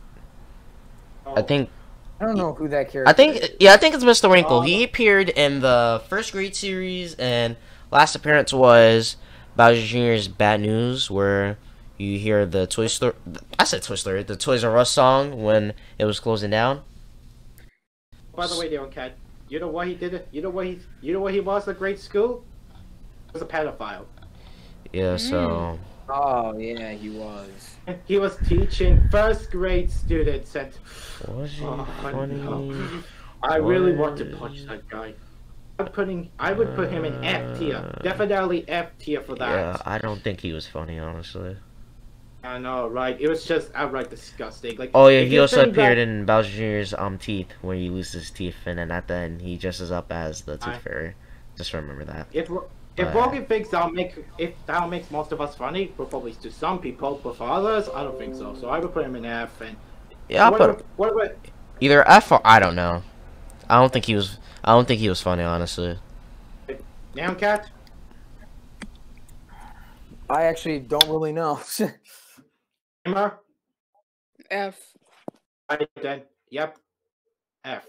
I don't know who that character. I think it's Mr. Winkle. He appeared in the first grade series, and last appearance was Bowser Jr.'s Bad News, where you hear the Toy Story. I said Toy Story. The Toys R Us song when it was closing down. By the way, NeonCat, you know why he did it? You know why he lost a grade school? He was a pedophile. Yeah. So. Oh yeah, he was. He was teaching first grade students, and I really want to punch that guy. I would put him in F tier, definitely F tier for that. Yeah, I don't think he was funny, honestly. I know, right? It was just outright disgusting. Like, oh yeah, he also appeared in Bowser Jr.'s teeth, where he loses his teeth, and then at the end he dresses up as the Tooth Fairy. Just remember that. If Logan thinks that'll make most of us funny, we'll probably do some people, but for others, I don't think so. So I would put him in F, and yeah, what either F or I don't know. I don't think he was funny, honestly. NeonCat? I actually don't really know. F. Right then. Yep. F.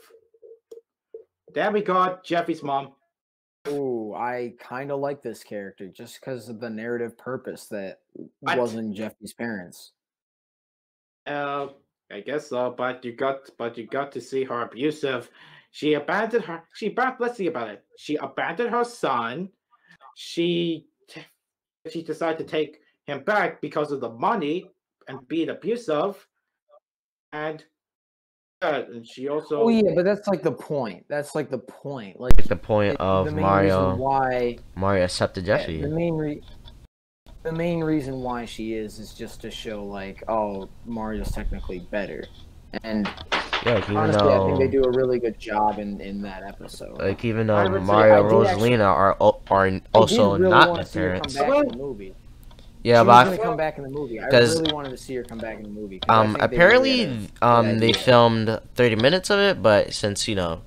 Then we got Jeffy's mom. Ooh, I kind of like this character just because of the narrative purpose that wasn't Jeffy's parents. I guess so, but you got to see her abusive. She abandoned her. Let's see about it. She abandoned her son. She decided to take him back because of the money and being abusive. And she also. Oh yeah, but that's like the point. Like the point of Mario. Why Mario accepted Jeffy? Yeah, the main reason why she is just to show like, oh, Mario's technically better, and yeah, like, honestly, I think they do a really good job in that episode. Like even though Mario and Rosalina are also not the parents. Yeah, but I come back in the movie. I really wanted to see her come back in the movie. Apparently, they filmed 30 minutes of it, but since you know,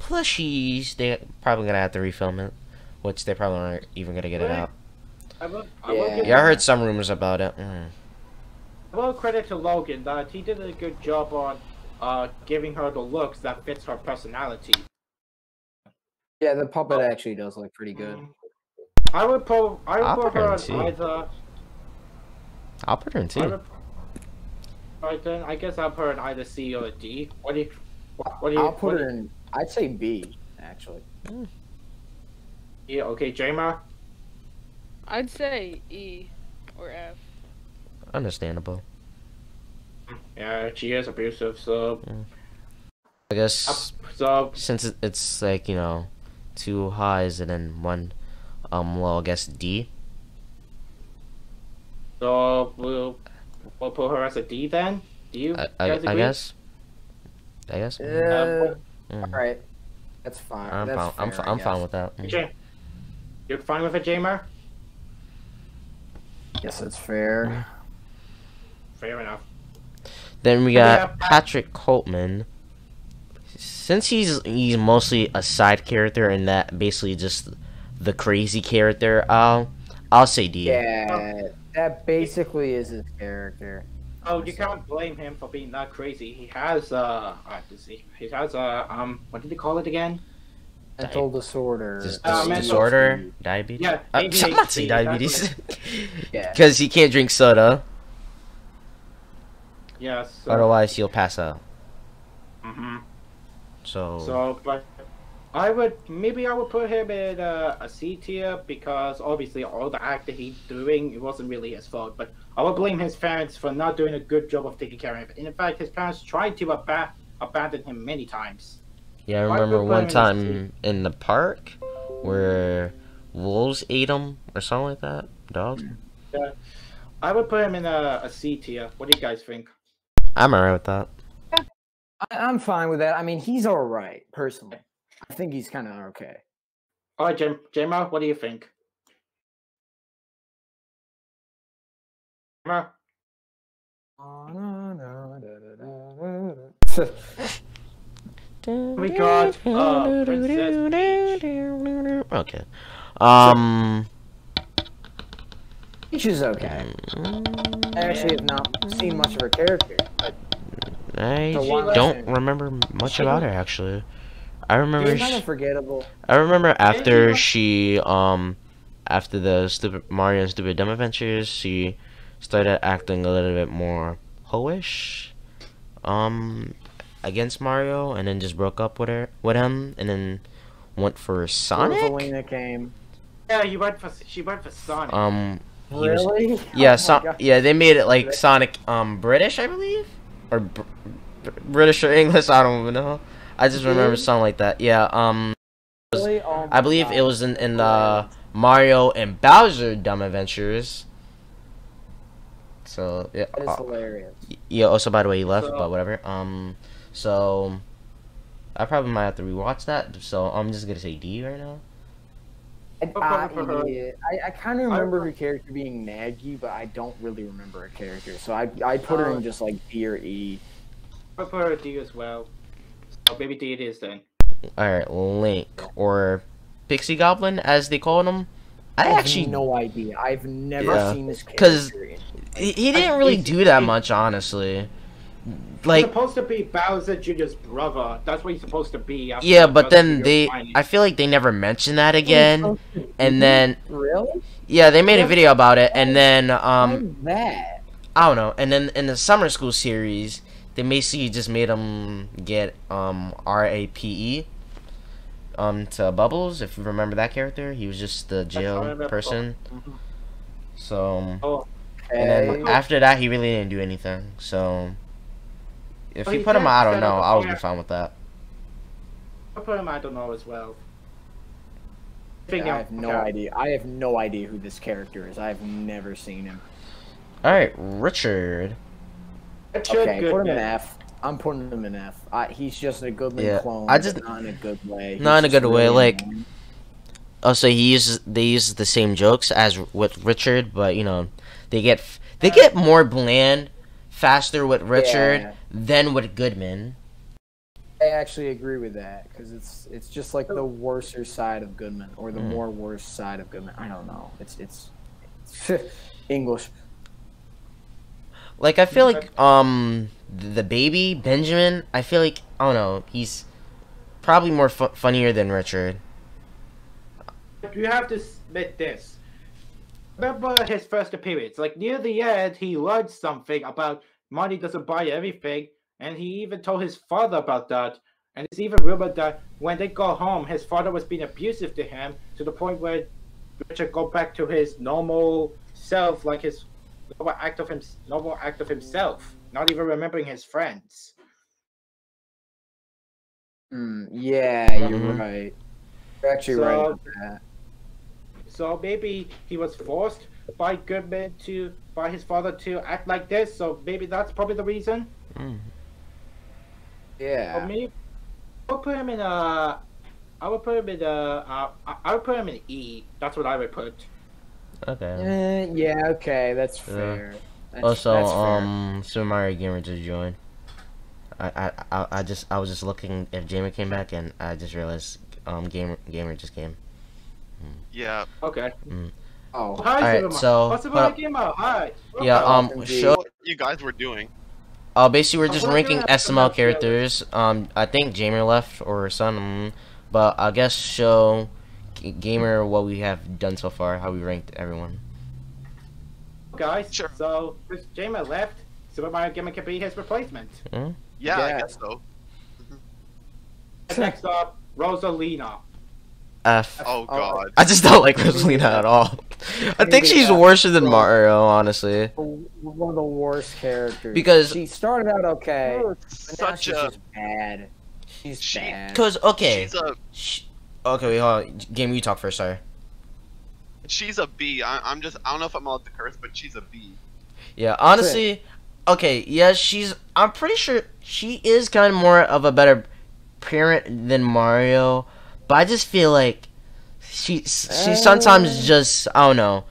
plushies, they're probably gonna have to refilm it, which they probably aren't even gonna get it out. I heard some rumors about it. Well, credit to Logan that he did a good job on giving her the looks that fits her personality. Yeah, the puppet actually does look pretty good. I would put her on either. I'll put her in C. Alright then, I guess I'll put her in either C or D. I'll put her in. I'd say B, actually. Yeah. Okay, Jamer. I'd say E or F. Understandable. Yeah, she is abusive, so. I guess since it's like you know, two highs and then one, well, I guess D. So we'll put her as a D then. Do you? I guess. Yeah. All right, that's fine. I'm fine with that. You're fine with it, Jamer? Yes, that's fair. Fair enough. Then we got Patrick Coltman. Since he's mostly a side character and that basically just the crazy character, I'll say D. Yeah, that basically is his character. Oh, you can't blame him for being that crazy. He has what did they call it again? Mental disorder. Mental disorder? Diabetes? Yeah, I'm not saying diabetes. Because he can't drink soda. Yes. Yeah, so. Otherwise, he'll pass out. Mm-hmm. So, but maybe I would put him in a C tier because obviously all the act that he's doing, it wasn't really his fault. But I would blame his parents for not doing a good job of taking care of him. And in fact, his parents tried to abandon him many times. Yeah, I remember one time in the park where wolves ate him or something like that. Dogs. Yeah. I would put him in a C tier. What do you guys think? I'm alright with that. Yeah, I'm fine with that. I mean, he's alright, personally. I think he's kind of okay. Alright, Jamer, what do you think? Jamer? We got Princess Peach. Okay. Peach is okay. I actually have not seen much of her character. But I don't remember much about her actually. I remember she's kind of forgettable. I remember after she after the Stupid Mario and Stupid Dumb Adventures, she started acting a little bit more hoish. Against Mario, and then just broke up with him, and then went for Sonic. Rosalina came. Yeah, she went for Sonic. Really? Yeah, they made it like Sonic British, I believe, or British or English. I don't even know. I just remember something like that. Yeah. I believe it was in the Mario and Bowser Dumb Adventures. So yeah. That is hilarious. Yeah. Also, by the way, he left, but whatever. So, I probably might have to rewatch that. So I'm just gonna say D right now. I kind of remember her character being naggy, but I don't really remember her character. So I put her in just like D or E. I put her D as well. So maybe D it is then. All right, Link or Pixie Goblin as they call him. I actually have no idea. I've never seen this character. He didn't really do that much, honestly. Like, he's supposed to be Bowser Jr.'s brother. That's what he's supposed to be. Yeah, but then I feel like they never mentioned that again. And then, really? Yeah, they made a video about it. And then, I don't know. And then in the summer school series, they basically just made him get RAPE to Bubbles. If you remember that character, he was just the jail person. So, and then after that, he really didn't do anything. So. If you put him out, I don't know. I would be fine with that. I put him out, I don't know as well. I have no idea. I have no idea who this character is. I've never seen him. All right, Richard. Okay, put him in F. I'm putting him in F. He's just a Goodman clone. Not in a good way. Not in a good way. Like, also, they use the same jokes as with Richard, but you know, they get more bland faster with Richard than with Goodman. I actually agree with that because it's just like the worser side of Goodman or the more worse side of Goodman. I don't know. It's English. Like I feel like the baby Benjamin. I feel like I don't know. He's probably more funnier than Richard. You have to admit this. Remember his first appearance? Like near the end, he learned something about money doesn't buy everything, and he even told his father about that. And it's even rumored that when they got home, his father was being abusive to him to the point where Richard go back to his normal self, like his normal act of himself, not even remembering his friends. Yeah, you're right. You're actually right about that. So maybe he was forced by Goodman by his father to act like this. So maybe that's probably the reason. Yeah. So maybe I would put him in a. I would put him in E. That's what I would put. Okay. Yeah. Okay. That's fair. That's fair. Super Mario Gamer just joined. I was just looking if Jamer came back, and I just realized Gamer just came. Yeah. Okay. Oh. Hi, Super Mario Gamer. Hi. Yeah. Show you guys were doing? Basically, we're just ranking SML characters. I think Jamer left or something, but I guess show Gamer what we have done so far, how we ranked everyone. Guys, sure. So since Jamer left, Super Mario Gamer can be his replacement. Mm-hmm. Yeah, I guess so. Next up, Rosalina. Oh god. I just don't like Rosalina at all. I think she's worse than Mario, honestly. One of the worst characters. Because she started out okay. Such a bad. She's bad. Because okay. She's a... okay, wait, hold on. Game, you talk first. Sorry. She's a B. I'm just. I don't know if I'm allowed to curse, but she's a B. Yeah, honestly. Okay. Yeah, she's. I'm pretty sure she is kind of more of a better parent than Mario. But I just feel like she sometimes just, I don't know,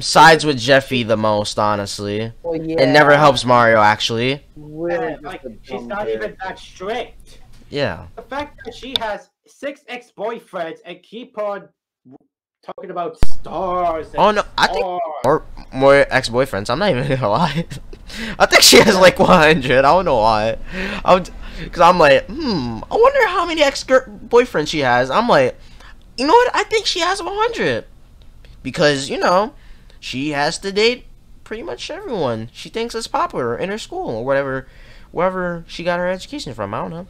sides with Jeffy the most, honestly. Well, yeah. And never helps Mario, actually. Really, like, she's not even that strict. Yeah. The fact that she has 6 ex-boyfriends and keep on talking about stars and oh, no, I think or more ex-boyfriends. I'm not even gonna lie. I think she has like 100. I don't know why. I would... Cause I'm like, I wonder how many ex-boyfriends she has. I'm like, you know what? I think she has 100, because you know, she has to date pretty much everyone she thinks is popular in her school or whatever, wherever she got her education from. I don't know.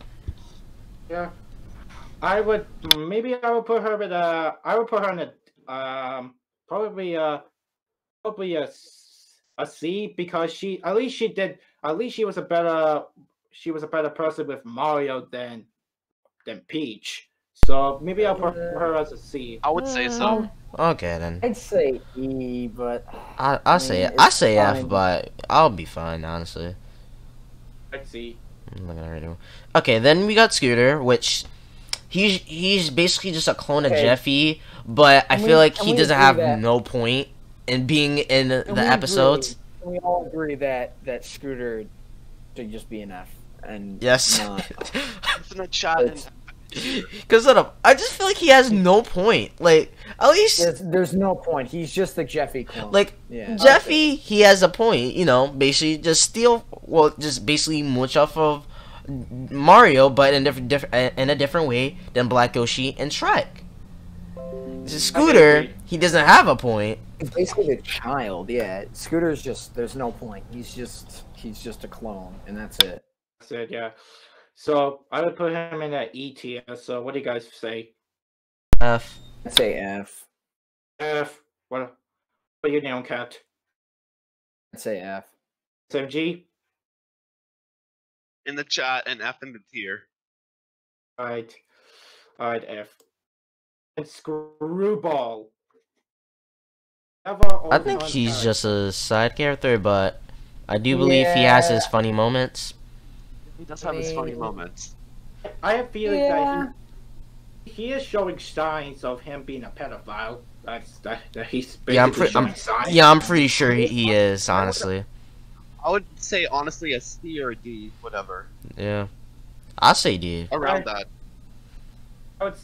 Yeah, I would maybe put her with I would put her in a probably a C, because she at least she was a better. She was a better person with Mario than Peach. So maybe I'll put her as a C. I would say so. Okay then. I'd say E, but I say it. I say F, but I'll be fine, honestly. I'd C. I'm looking at her. Okay, then we got Scooter, which he's basically just a clone of Jeffy, but I feel like he doesn't have no point in being in the episodes. We all agree that Scooter should just be an F. And yes, because I just feel like he has no point. Like at least there's no point. He's just the Jeffy clone. Like Jeffy, he has a point. You know, basically just steal. Well, just basically mooch off of Mario, but in a different way than Black Yoshi and Shrek. Scooter, he doesn't have a point. He's basically a child. Yeah, Scooter's just there's no point. He's just a clone, and that's it. That's it, yeah. So I would put him in that E tier. So what do you guys say? F. I'd say F. F. What your name, Cat? I'd say F. So G. In the chat and F in the tier. Alright. Alright, F. And Screwball. I think he's just a side character, but I do believe he has his funny moments. He does have his funny moments. I have a feeling that he is showing signs of him being a pedophile. That he's basically showing signs. Yeah, I'm pretty sure he is, honestly. I would say, honestly, a C or a D, whatever. Yeah. I'd say D. Around that. I would,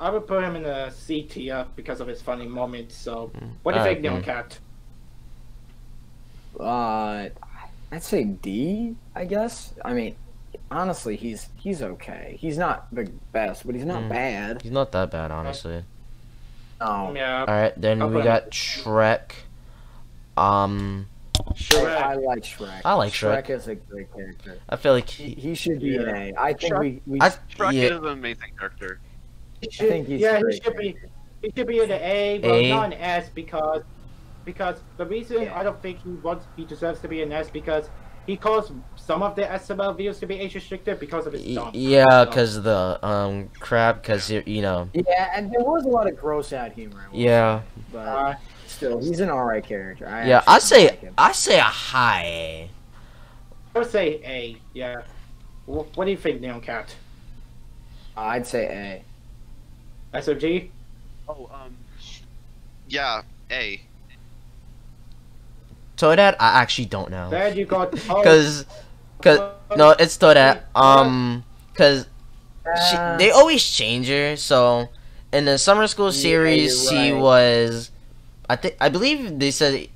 I would put him in a C tier because of his funny moments, so... What do you think, NeonCat? I'd say D, I guess. I mean, honestly, he's okay. He's not the best, but he's not bad. He's not that bad, honestly. Oh. Yeah. All right, then we got Shrek. Shrek. I like Shrek. I like Shrek. Shrek is a great character. I feel like he should be an A. I think Shrek is an amazing character. I think he's he should be an A, but not an S, because the reason I don't think he deserves to be an S because he caused some of the SML videos to be age restricted because of his dumb. Yeah, because the crap, because you know. Yeah, and there was a lot of gross out humor. Yeah, but still, he's an alright character. I say a high A. I would say A. Yeah. What do you think, NeonCat? I'd say A. SMG? Oh, yeah, A. Toadette? I actually don't know. Dad, you got no, it's Toadette. Cause they always change her. So in the summer school series, she was, I believe they said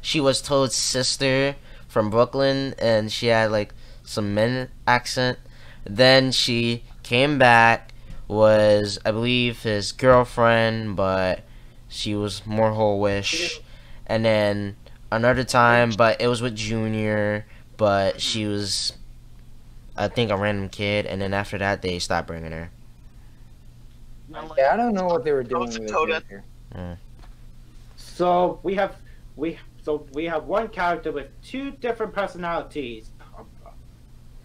she was Toad's sister from Brooklyn, and she had like some men accent. Then she came back, was I believe his girlfriend, but she was more whole-ish. And then another time, but it was with Junior, but she was I think a random kid, and then after that they stopped bringing her. Yeah, I don't know what they were doing with her. Mm. So we have one character with two different personalities.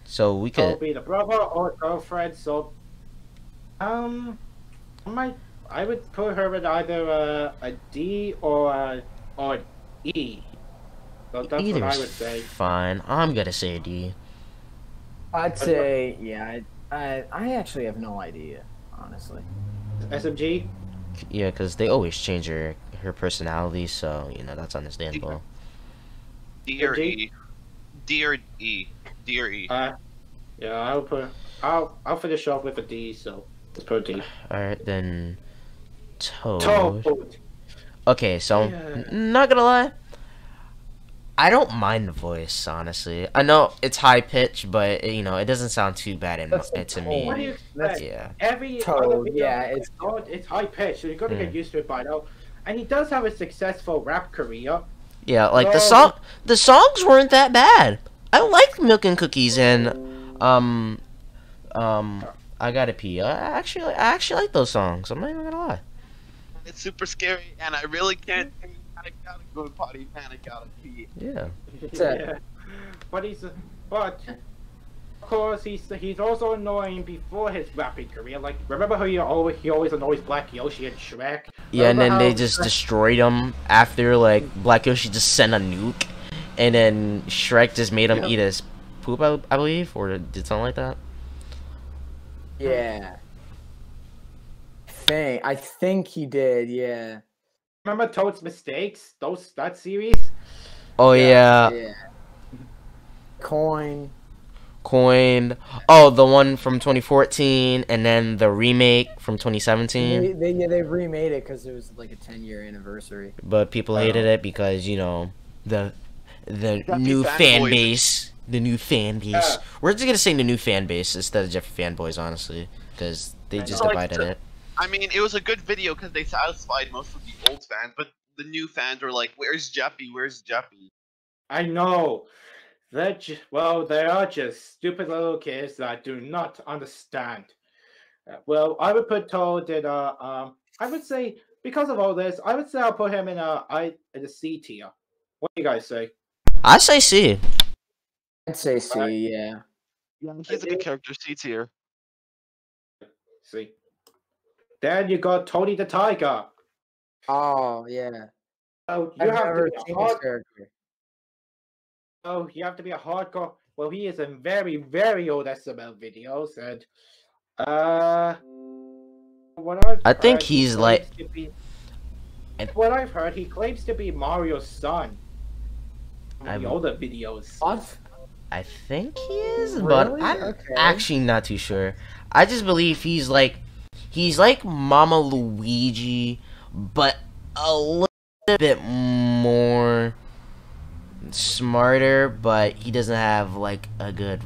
So we could be the brother or girlfriend. So I would put her with either a D or an E. So that's either what I would say. Fine, I'm gonna say a D. I'd say yeah. I actually have no idea, honestly. SMG. Yeah, because they always change her personality, so you know that's understandable. D or E. D or E. D or E. Yeah, I'll finish off with a D, so let's put a D. Alright then. Toad. Okay, so yeah. Not gonna lie, I don't mind the voice, honestly. I know it's high pitch, but you know it doesn't sound too bad to me. What do you expect? Yeah. Every Toad, yeah, it's high pitch, so you're gonna get used to it by now. And he does have a successful rap career. Yeah, like the songs weren't that bad. I like Milk and Cookies and I Gotta Pee. I actually like those songs. I'm not even gonna lie. It's super scary, and I really can't. I gotta go potty, and I gotta pee. Yeah. Yeah. But of course he's also annoying before his rapping career. Like remember how he always annoys Black Yoshi and Shrek. Yeah, and then they just destroyed him after like Black Yoshi just sent a nuke, and then Shrek just made him eat his poop, I believe, or did something like that. Yeah. I think he did. Yeah. Remember Toad's Mistakes? That series? Oh yeah. Yeah. Coin. Oh, the one from 2014, and then the remake from 2017. They remade it because it was like a 10-year anniversary. But people hated it because you know the new fan base. We're just gonna say the new fan base instead of Jeffy fanboys, honestly, because they just divided it. I mean, it was a good video because they satisfied most of the old fans, but the new fans were like, "Where's Jeffy? Where's Jeffy?" I know. They are just stupid little kids that do not understand. Well, I would put Toad in I would say because of all this, I would say I'll put him in a C tier. What do you guys say? I say C. I'd say C. Yeah. Yeah, he's a good character. C tier. C. Then you got Tony the Tiger. Oh yeah. Oh, you have to be a hardcore. Oh, you have to be a hardcore. Well, he is in very, very old SML videos, and what I've heard, he claims to be Mario's son. In the older videos. What? I think he is, really? But I'm actually not too sure. I just believe he's like. He's like Mama Luigi, but a little bit more smarter, but he doesn't have like a good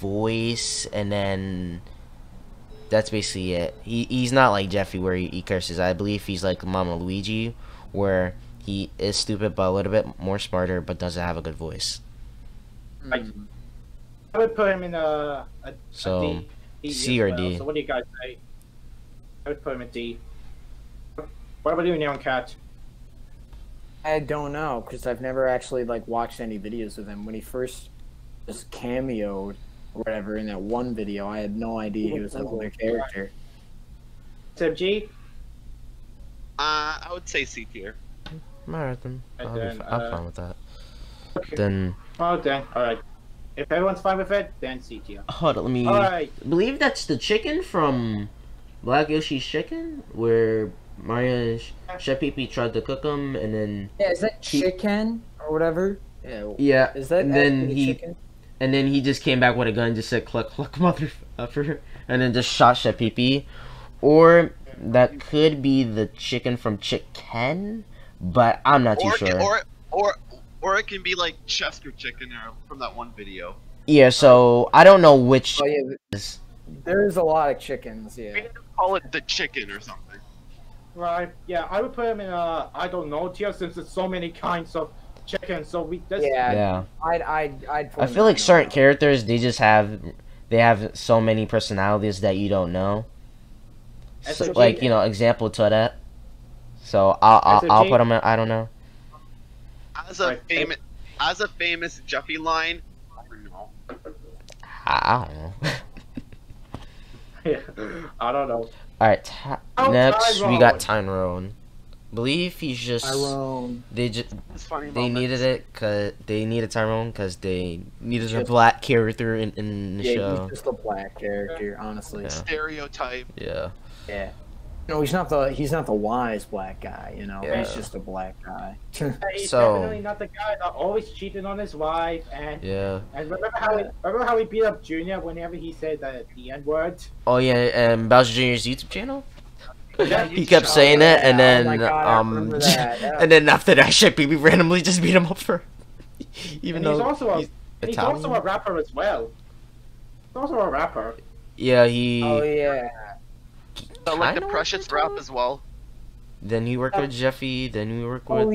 voice, and then that's basically it. He's not like Jeffy where he curses. I believe he's like Mama Luigi where he is stupid but a little bit more smarter, but doesn't have a good voice. I would put him in a C or D. So what do you guys say? I would put him at D. What about you, NeonCat? I don't know, because I've never actually like watched any videos of him. When he first just cameoed or whatever in that one video, I had no idea he was an older character. SMG? I would say C tier. Alright then. I'm fine with that. Okay. Then. Oh, then. Alright. If everyone's fine with it, then C tier. Hold on, let me. Alright. I believe that's the chicken from. Black Yoshi's Chicken, where Mario and Chef Pee Pee tried to cook him, and then is that chicken or whatever? Yeah. Is that? And then he just came back with a gun, just said "cluck cluck motherfucker," and then just shot Chef Pee Pee. Or that could be the chicken from Chicken, but I'm not too sure. Or it can be like Chester Chicken from that one video. Yeah, so I don't know which. Oh, yeah. There's a lot of chickens. Yeah. We call it the chicken or something. Right. Yeah, I would put them in a I don't know tier since there's so many kinds of chickens. So we. That's, yeah. I feel like certain characters they have so many personalities that you don't know. So, like you know, example to that. So I'll put them in. I don't know. As a famous Jeffy line. I don't know. Yeah, I don't know. Alright, next Tyrone. We got Tyrone. Believe he's just Tyrone. They needed Tyrone because they needed a black character in the show. Yeah, he's just a black character, honestly. Yeah. Stereotype. Yeah. Yeah. No, he's not the wise black guy, you know. Yeah. He's just a black guy. He's definitely not the guy that always cheated on his wife and remember how he beat up Junior whenever he said the N-word? Oh yeah, and Bowser Jr.'s YouTube channel? Yeah, he kept saying it and then and then after that Chef Pee Pee randomly just beat him up for he's also a rapper as well. He's also a rapper. Yeah, he so like the Prussians rap as well. Then he worked with Jeffy. Then we worked with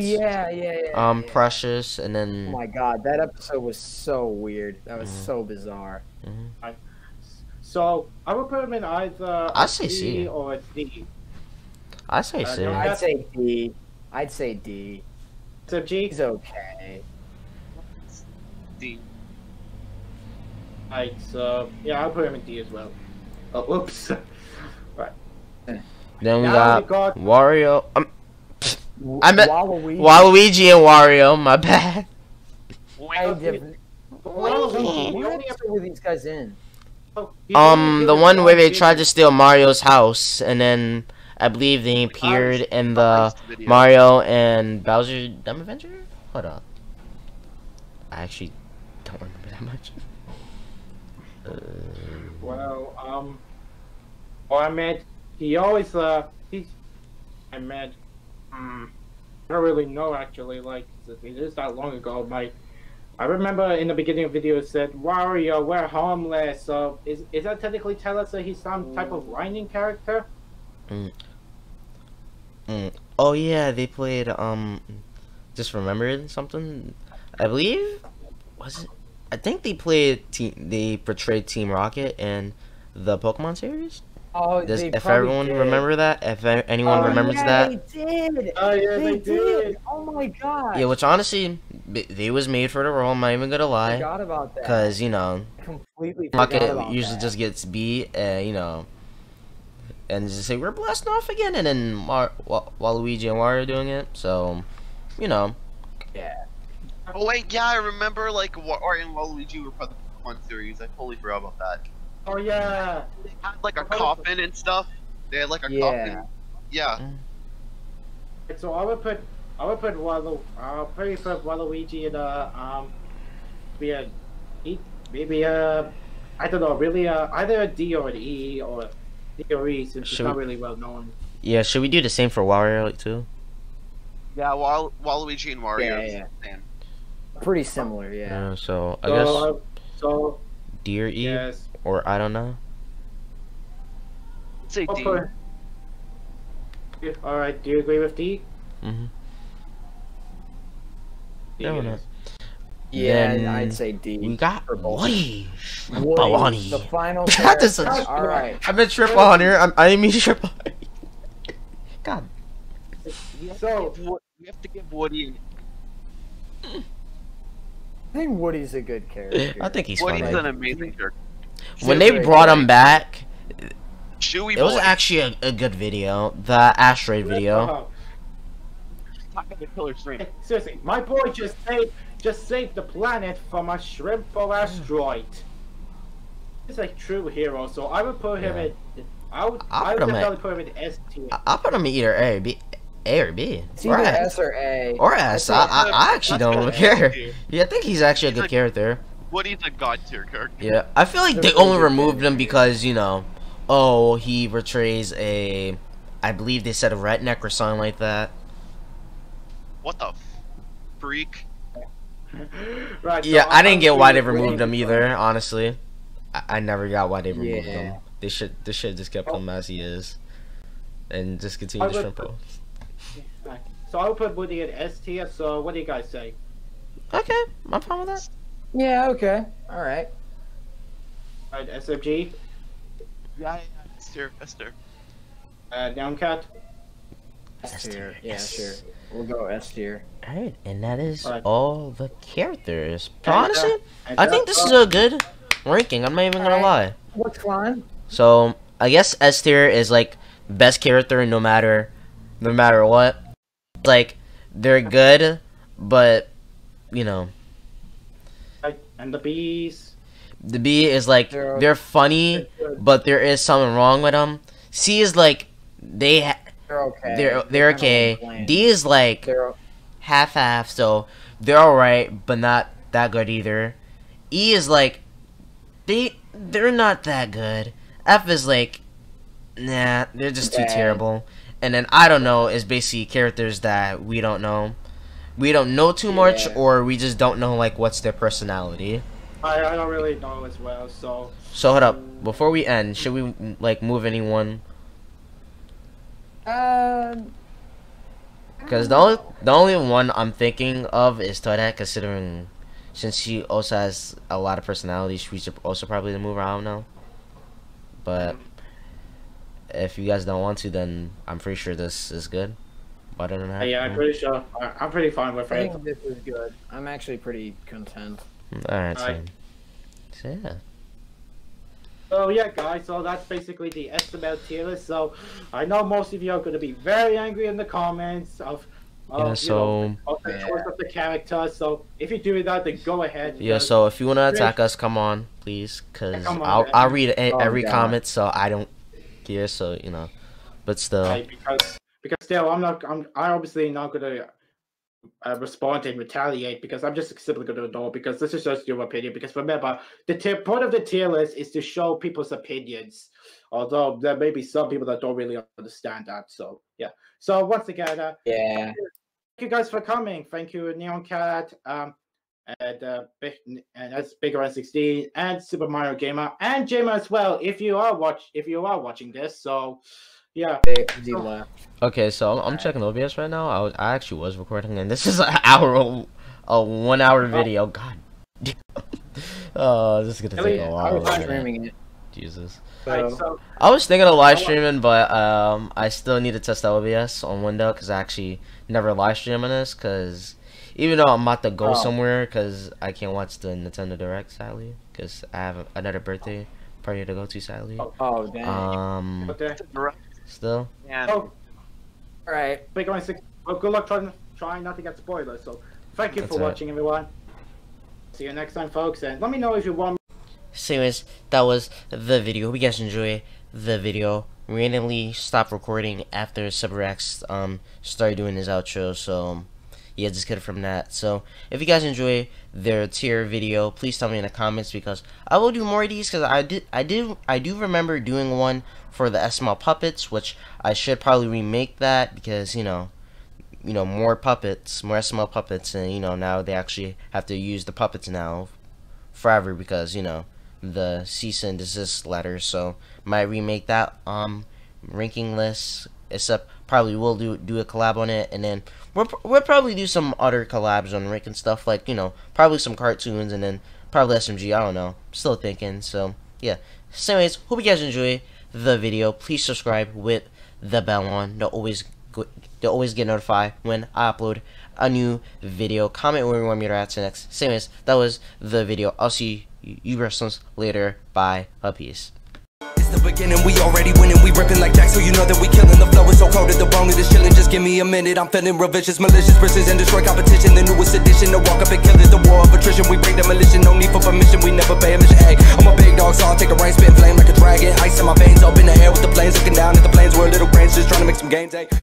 Precious, and then. Oh my God, that episode was so weird. That was so bizarre. Mm-hmm. So I would put him in either C or a D. I say C. I'd say D. I'd say D. So G's okay. D. Alright, so yeah, I'll put him in D as well. Oh, oops. Right. Then we got Wario. I meant Waluigi and Wario. My bad. Where these guys in? The one where they tried to steal Mario's house, and then I believe they appeared in the Mario and Bowser Dumb Adventure. Hold on. I actually don't remember that much. I don't really know actually, like, it is that long ago, like, I remember in the beginning of the video it said, Wario, we're homeless, so is that technically tell us that he's some type of whining character? Oh yeah, they played, just remembered something, I believe? Was it? I think they played, they portrayed Team Rocket in the Pokemon series? Oh, if anyone remembers that. They did. Oh my God. Yeah, which honestly, they was made for the role. I'm not even gonna lie. I forgot about that. Cause you know, Rocket usually just gets beat, you know, and just say we're blasting off again, and then Waluigi and Wario doing it. So, you know. Yeah. Oh wait, yeah, I remember like Wario and Waluigi were part of the Pokemon series. I totally forgot about that. Oh yeah, they had like a coffin and stuff. They had like a coffin. Yeah. So I would put Waluigi in either a D or an E or D or E since it's not really well known. Yeah, should we do the same for Wario too? Yeah, Waluigi and Wario. Yeah, yeah. Pretty similar, yeah. So I guess so. D or E. Yes. Or I don't know. Say D. All right. Do you agree with D? Mhm. Yeah, I'd say D. We got Woody. Baloney. The final. That is a. All right. I meant trip on here. I didn't mean to trip on. God. So we have to give Woody. I think Woody's a good character. I think he's. Woody's an amazing character. When they brought him back, it was actually a good video. The asteroid video. Seriously, my boy just saved the planet from a shrimp or asteroid. He's a true hero, so I would put him in. I would definitely put him in S tier. I'll put him in either A or B. It's either S or A. Or S. I actually don't care. Yeah, I think he's actually a good character. Woody's a god tier character. Yeah, I feel like they only removed him because, you know, oh, he portrays I believe they said a redneck or something like that. What the freak? Right, yeah, so I didn't get why they removed them either, honestly. I never got why they removed them. They should just kept them as he is. And just continue to shrimp. So I'll put Woody in S tier, so what do you guys say? Okay, I'm fine with that. Yeah, okay. Alright. Alright, SFG? Yeah, S tier, S tier. Downcat? S tier, yeah, sure. We'll go S tier. Alright, and that is all the characters. But honestly, I think this is a good ranking, I'm not even gonna lie. What's fine? So, I guess S tier is like best character no matter what. Like, they're good, but, you know. And the B's? The B is like, they're funny, but there is something wrong with them. C is like, they're okay. D is like, half-half, so they're alright, but not that good either. E is like, they're not that good. F is like, nah, they're just too terrible. And then I don't know is basically characters that we don't know. We don't know too much, or we just don't know like what's their personality. I don't really know as well, so. So hold up, before we end, should we like move anyone? Because the only one I'm thinking of is Toadette, considering since she also has a lot of personality, she should also probably move around now. But if you guys don't want to, then I'm pretty sure this is good. Why don't I? Yeah, I'm pretty sure. I'm pretty fine with it. I think this is good. I'm actually pretty content. All right. So yeah. So yeah, guys. So that's basically the SML tier list. So I know most of you are going to be very angry in the comments of the choice of the character. So if you do that, then go ahead. Yeah. So if you want to attack us, come on, please, because I'll read every comment. So I don't. Here, so you know, but still, right, because still, I'm obviously not gonna respond and retaliate because I'm just simply gonna ignore because this is just your opinion. Because remember, the point of the tier list is to show people's opinions, although there may be some people that don't really understand that. So yeah. So once again, thank you guys for coming. Thank you, NeonCat, and that's Big Rion 16 and Super Mario Gamer and Jamer as well. If you are watching this, so yeah. Okay, so I'm checking OBS right now. I actually was recording, and this is a 1 hour video. God. Oh, this is gonna take a while. I was streaming it. Jesus. So, I was thinking of live streaming, but I still need to test OBS on Windows because I actually never live stream on this because. Even though I'm about to go somewhere, because I can't watch the Nintendo Direct, sadly. Because I have another birthday party to go to, sadly. Oh, damn. Still. Yeah. Oh. All right. Big Rion 16. Well, good luck trying not to get spoilers. So, thank you for watching, everyone. See you next time, folks. And let me know if you want. So, anyways, that was the video. Hope you guys enjoy the video. Randomly stopped recording after SubiReacts started doing his outro, so. Yeah, just get it from that. So, if you guys enjoy their tier video, please tell me in the comments because I will do more of these because I do remember doing one for the SML puppets, which I should probably remake that because you know more puppets, more SML puppets, and you know now they actually have to use the puppets now forever because you know the cease and desist letter. So, might remake that ranking list. Except probably we'll do a collab on it, and then we'll probably do some other collabs on Rick and stuff, like, you know, probably some cartoons, and then probably SMG, I don't know, still thinking, so, yeah. So anyways, hope you guys enjoy the video, please subscribe with the bell on, to always get notified when I upload a new video, comment where you want me to react to next. So anyways, that was the video, I'll see you wrestlers later, bye, a peace. The beginning, we already winning, we ripping like that, so you know that we killing. The flow is so cold at the bone, it is chilling. Just give me a minute, I'm feeling revicious, malicious, versus and destroy competition. The newest edition to walk up and kill it. The war of attrition, we bring demolition, no need for permission, we never pay a mission. Hey, I'm a big dog, so I'll take the reins, spit flame like a dragon. Ice in my veins, up in the air with the planes, looking down at the plains. We're little brains, just trying to make some gains. Hey.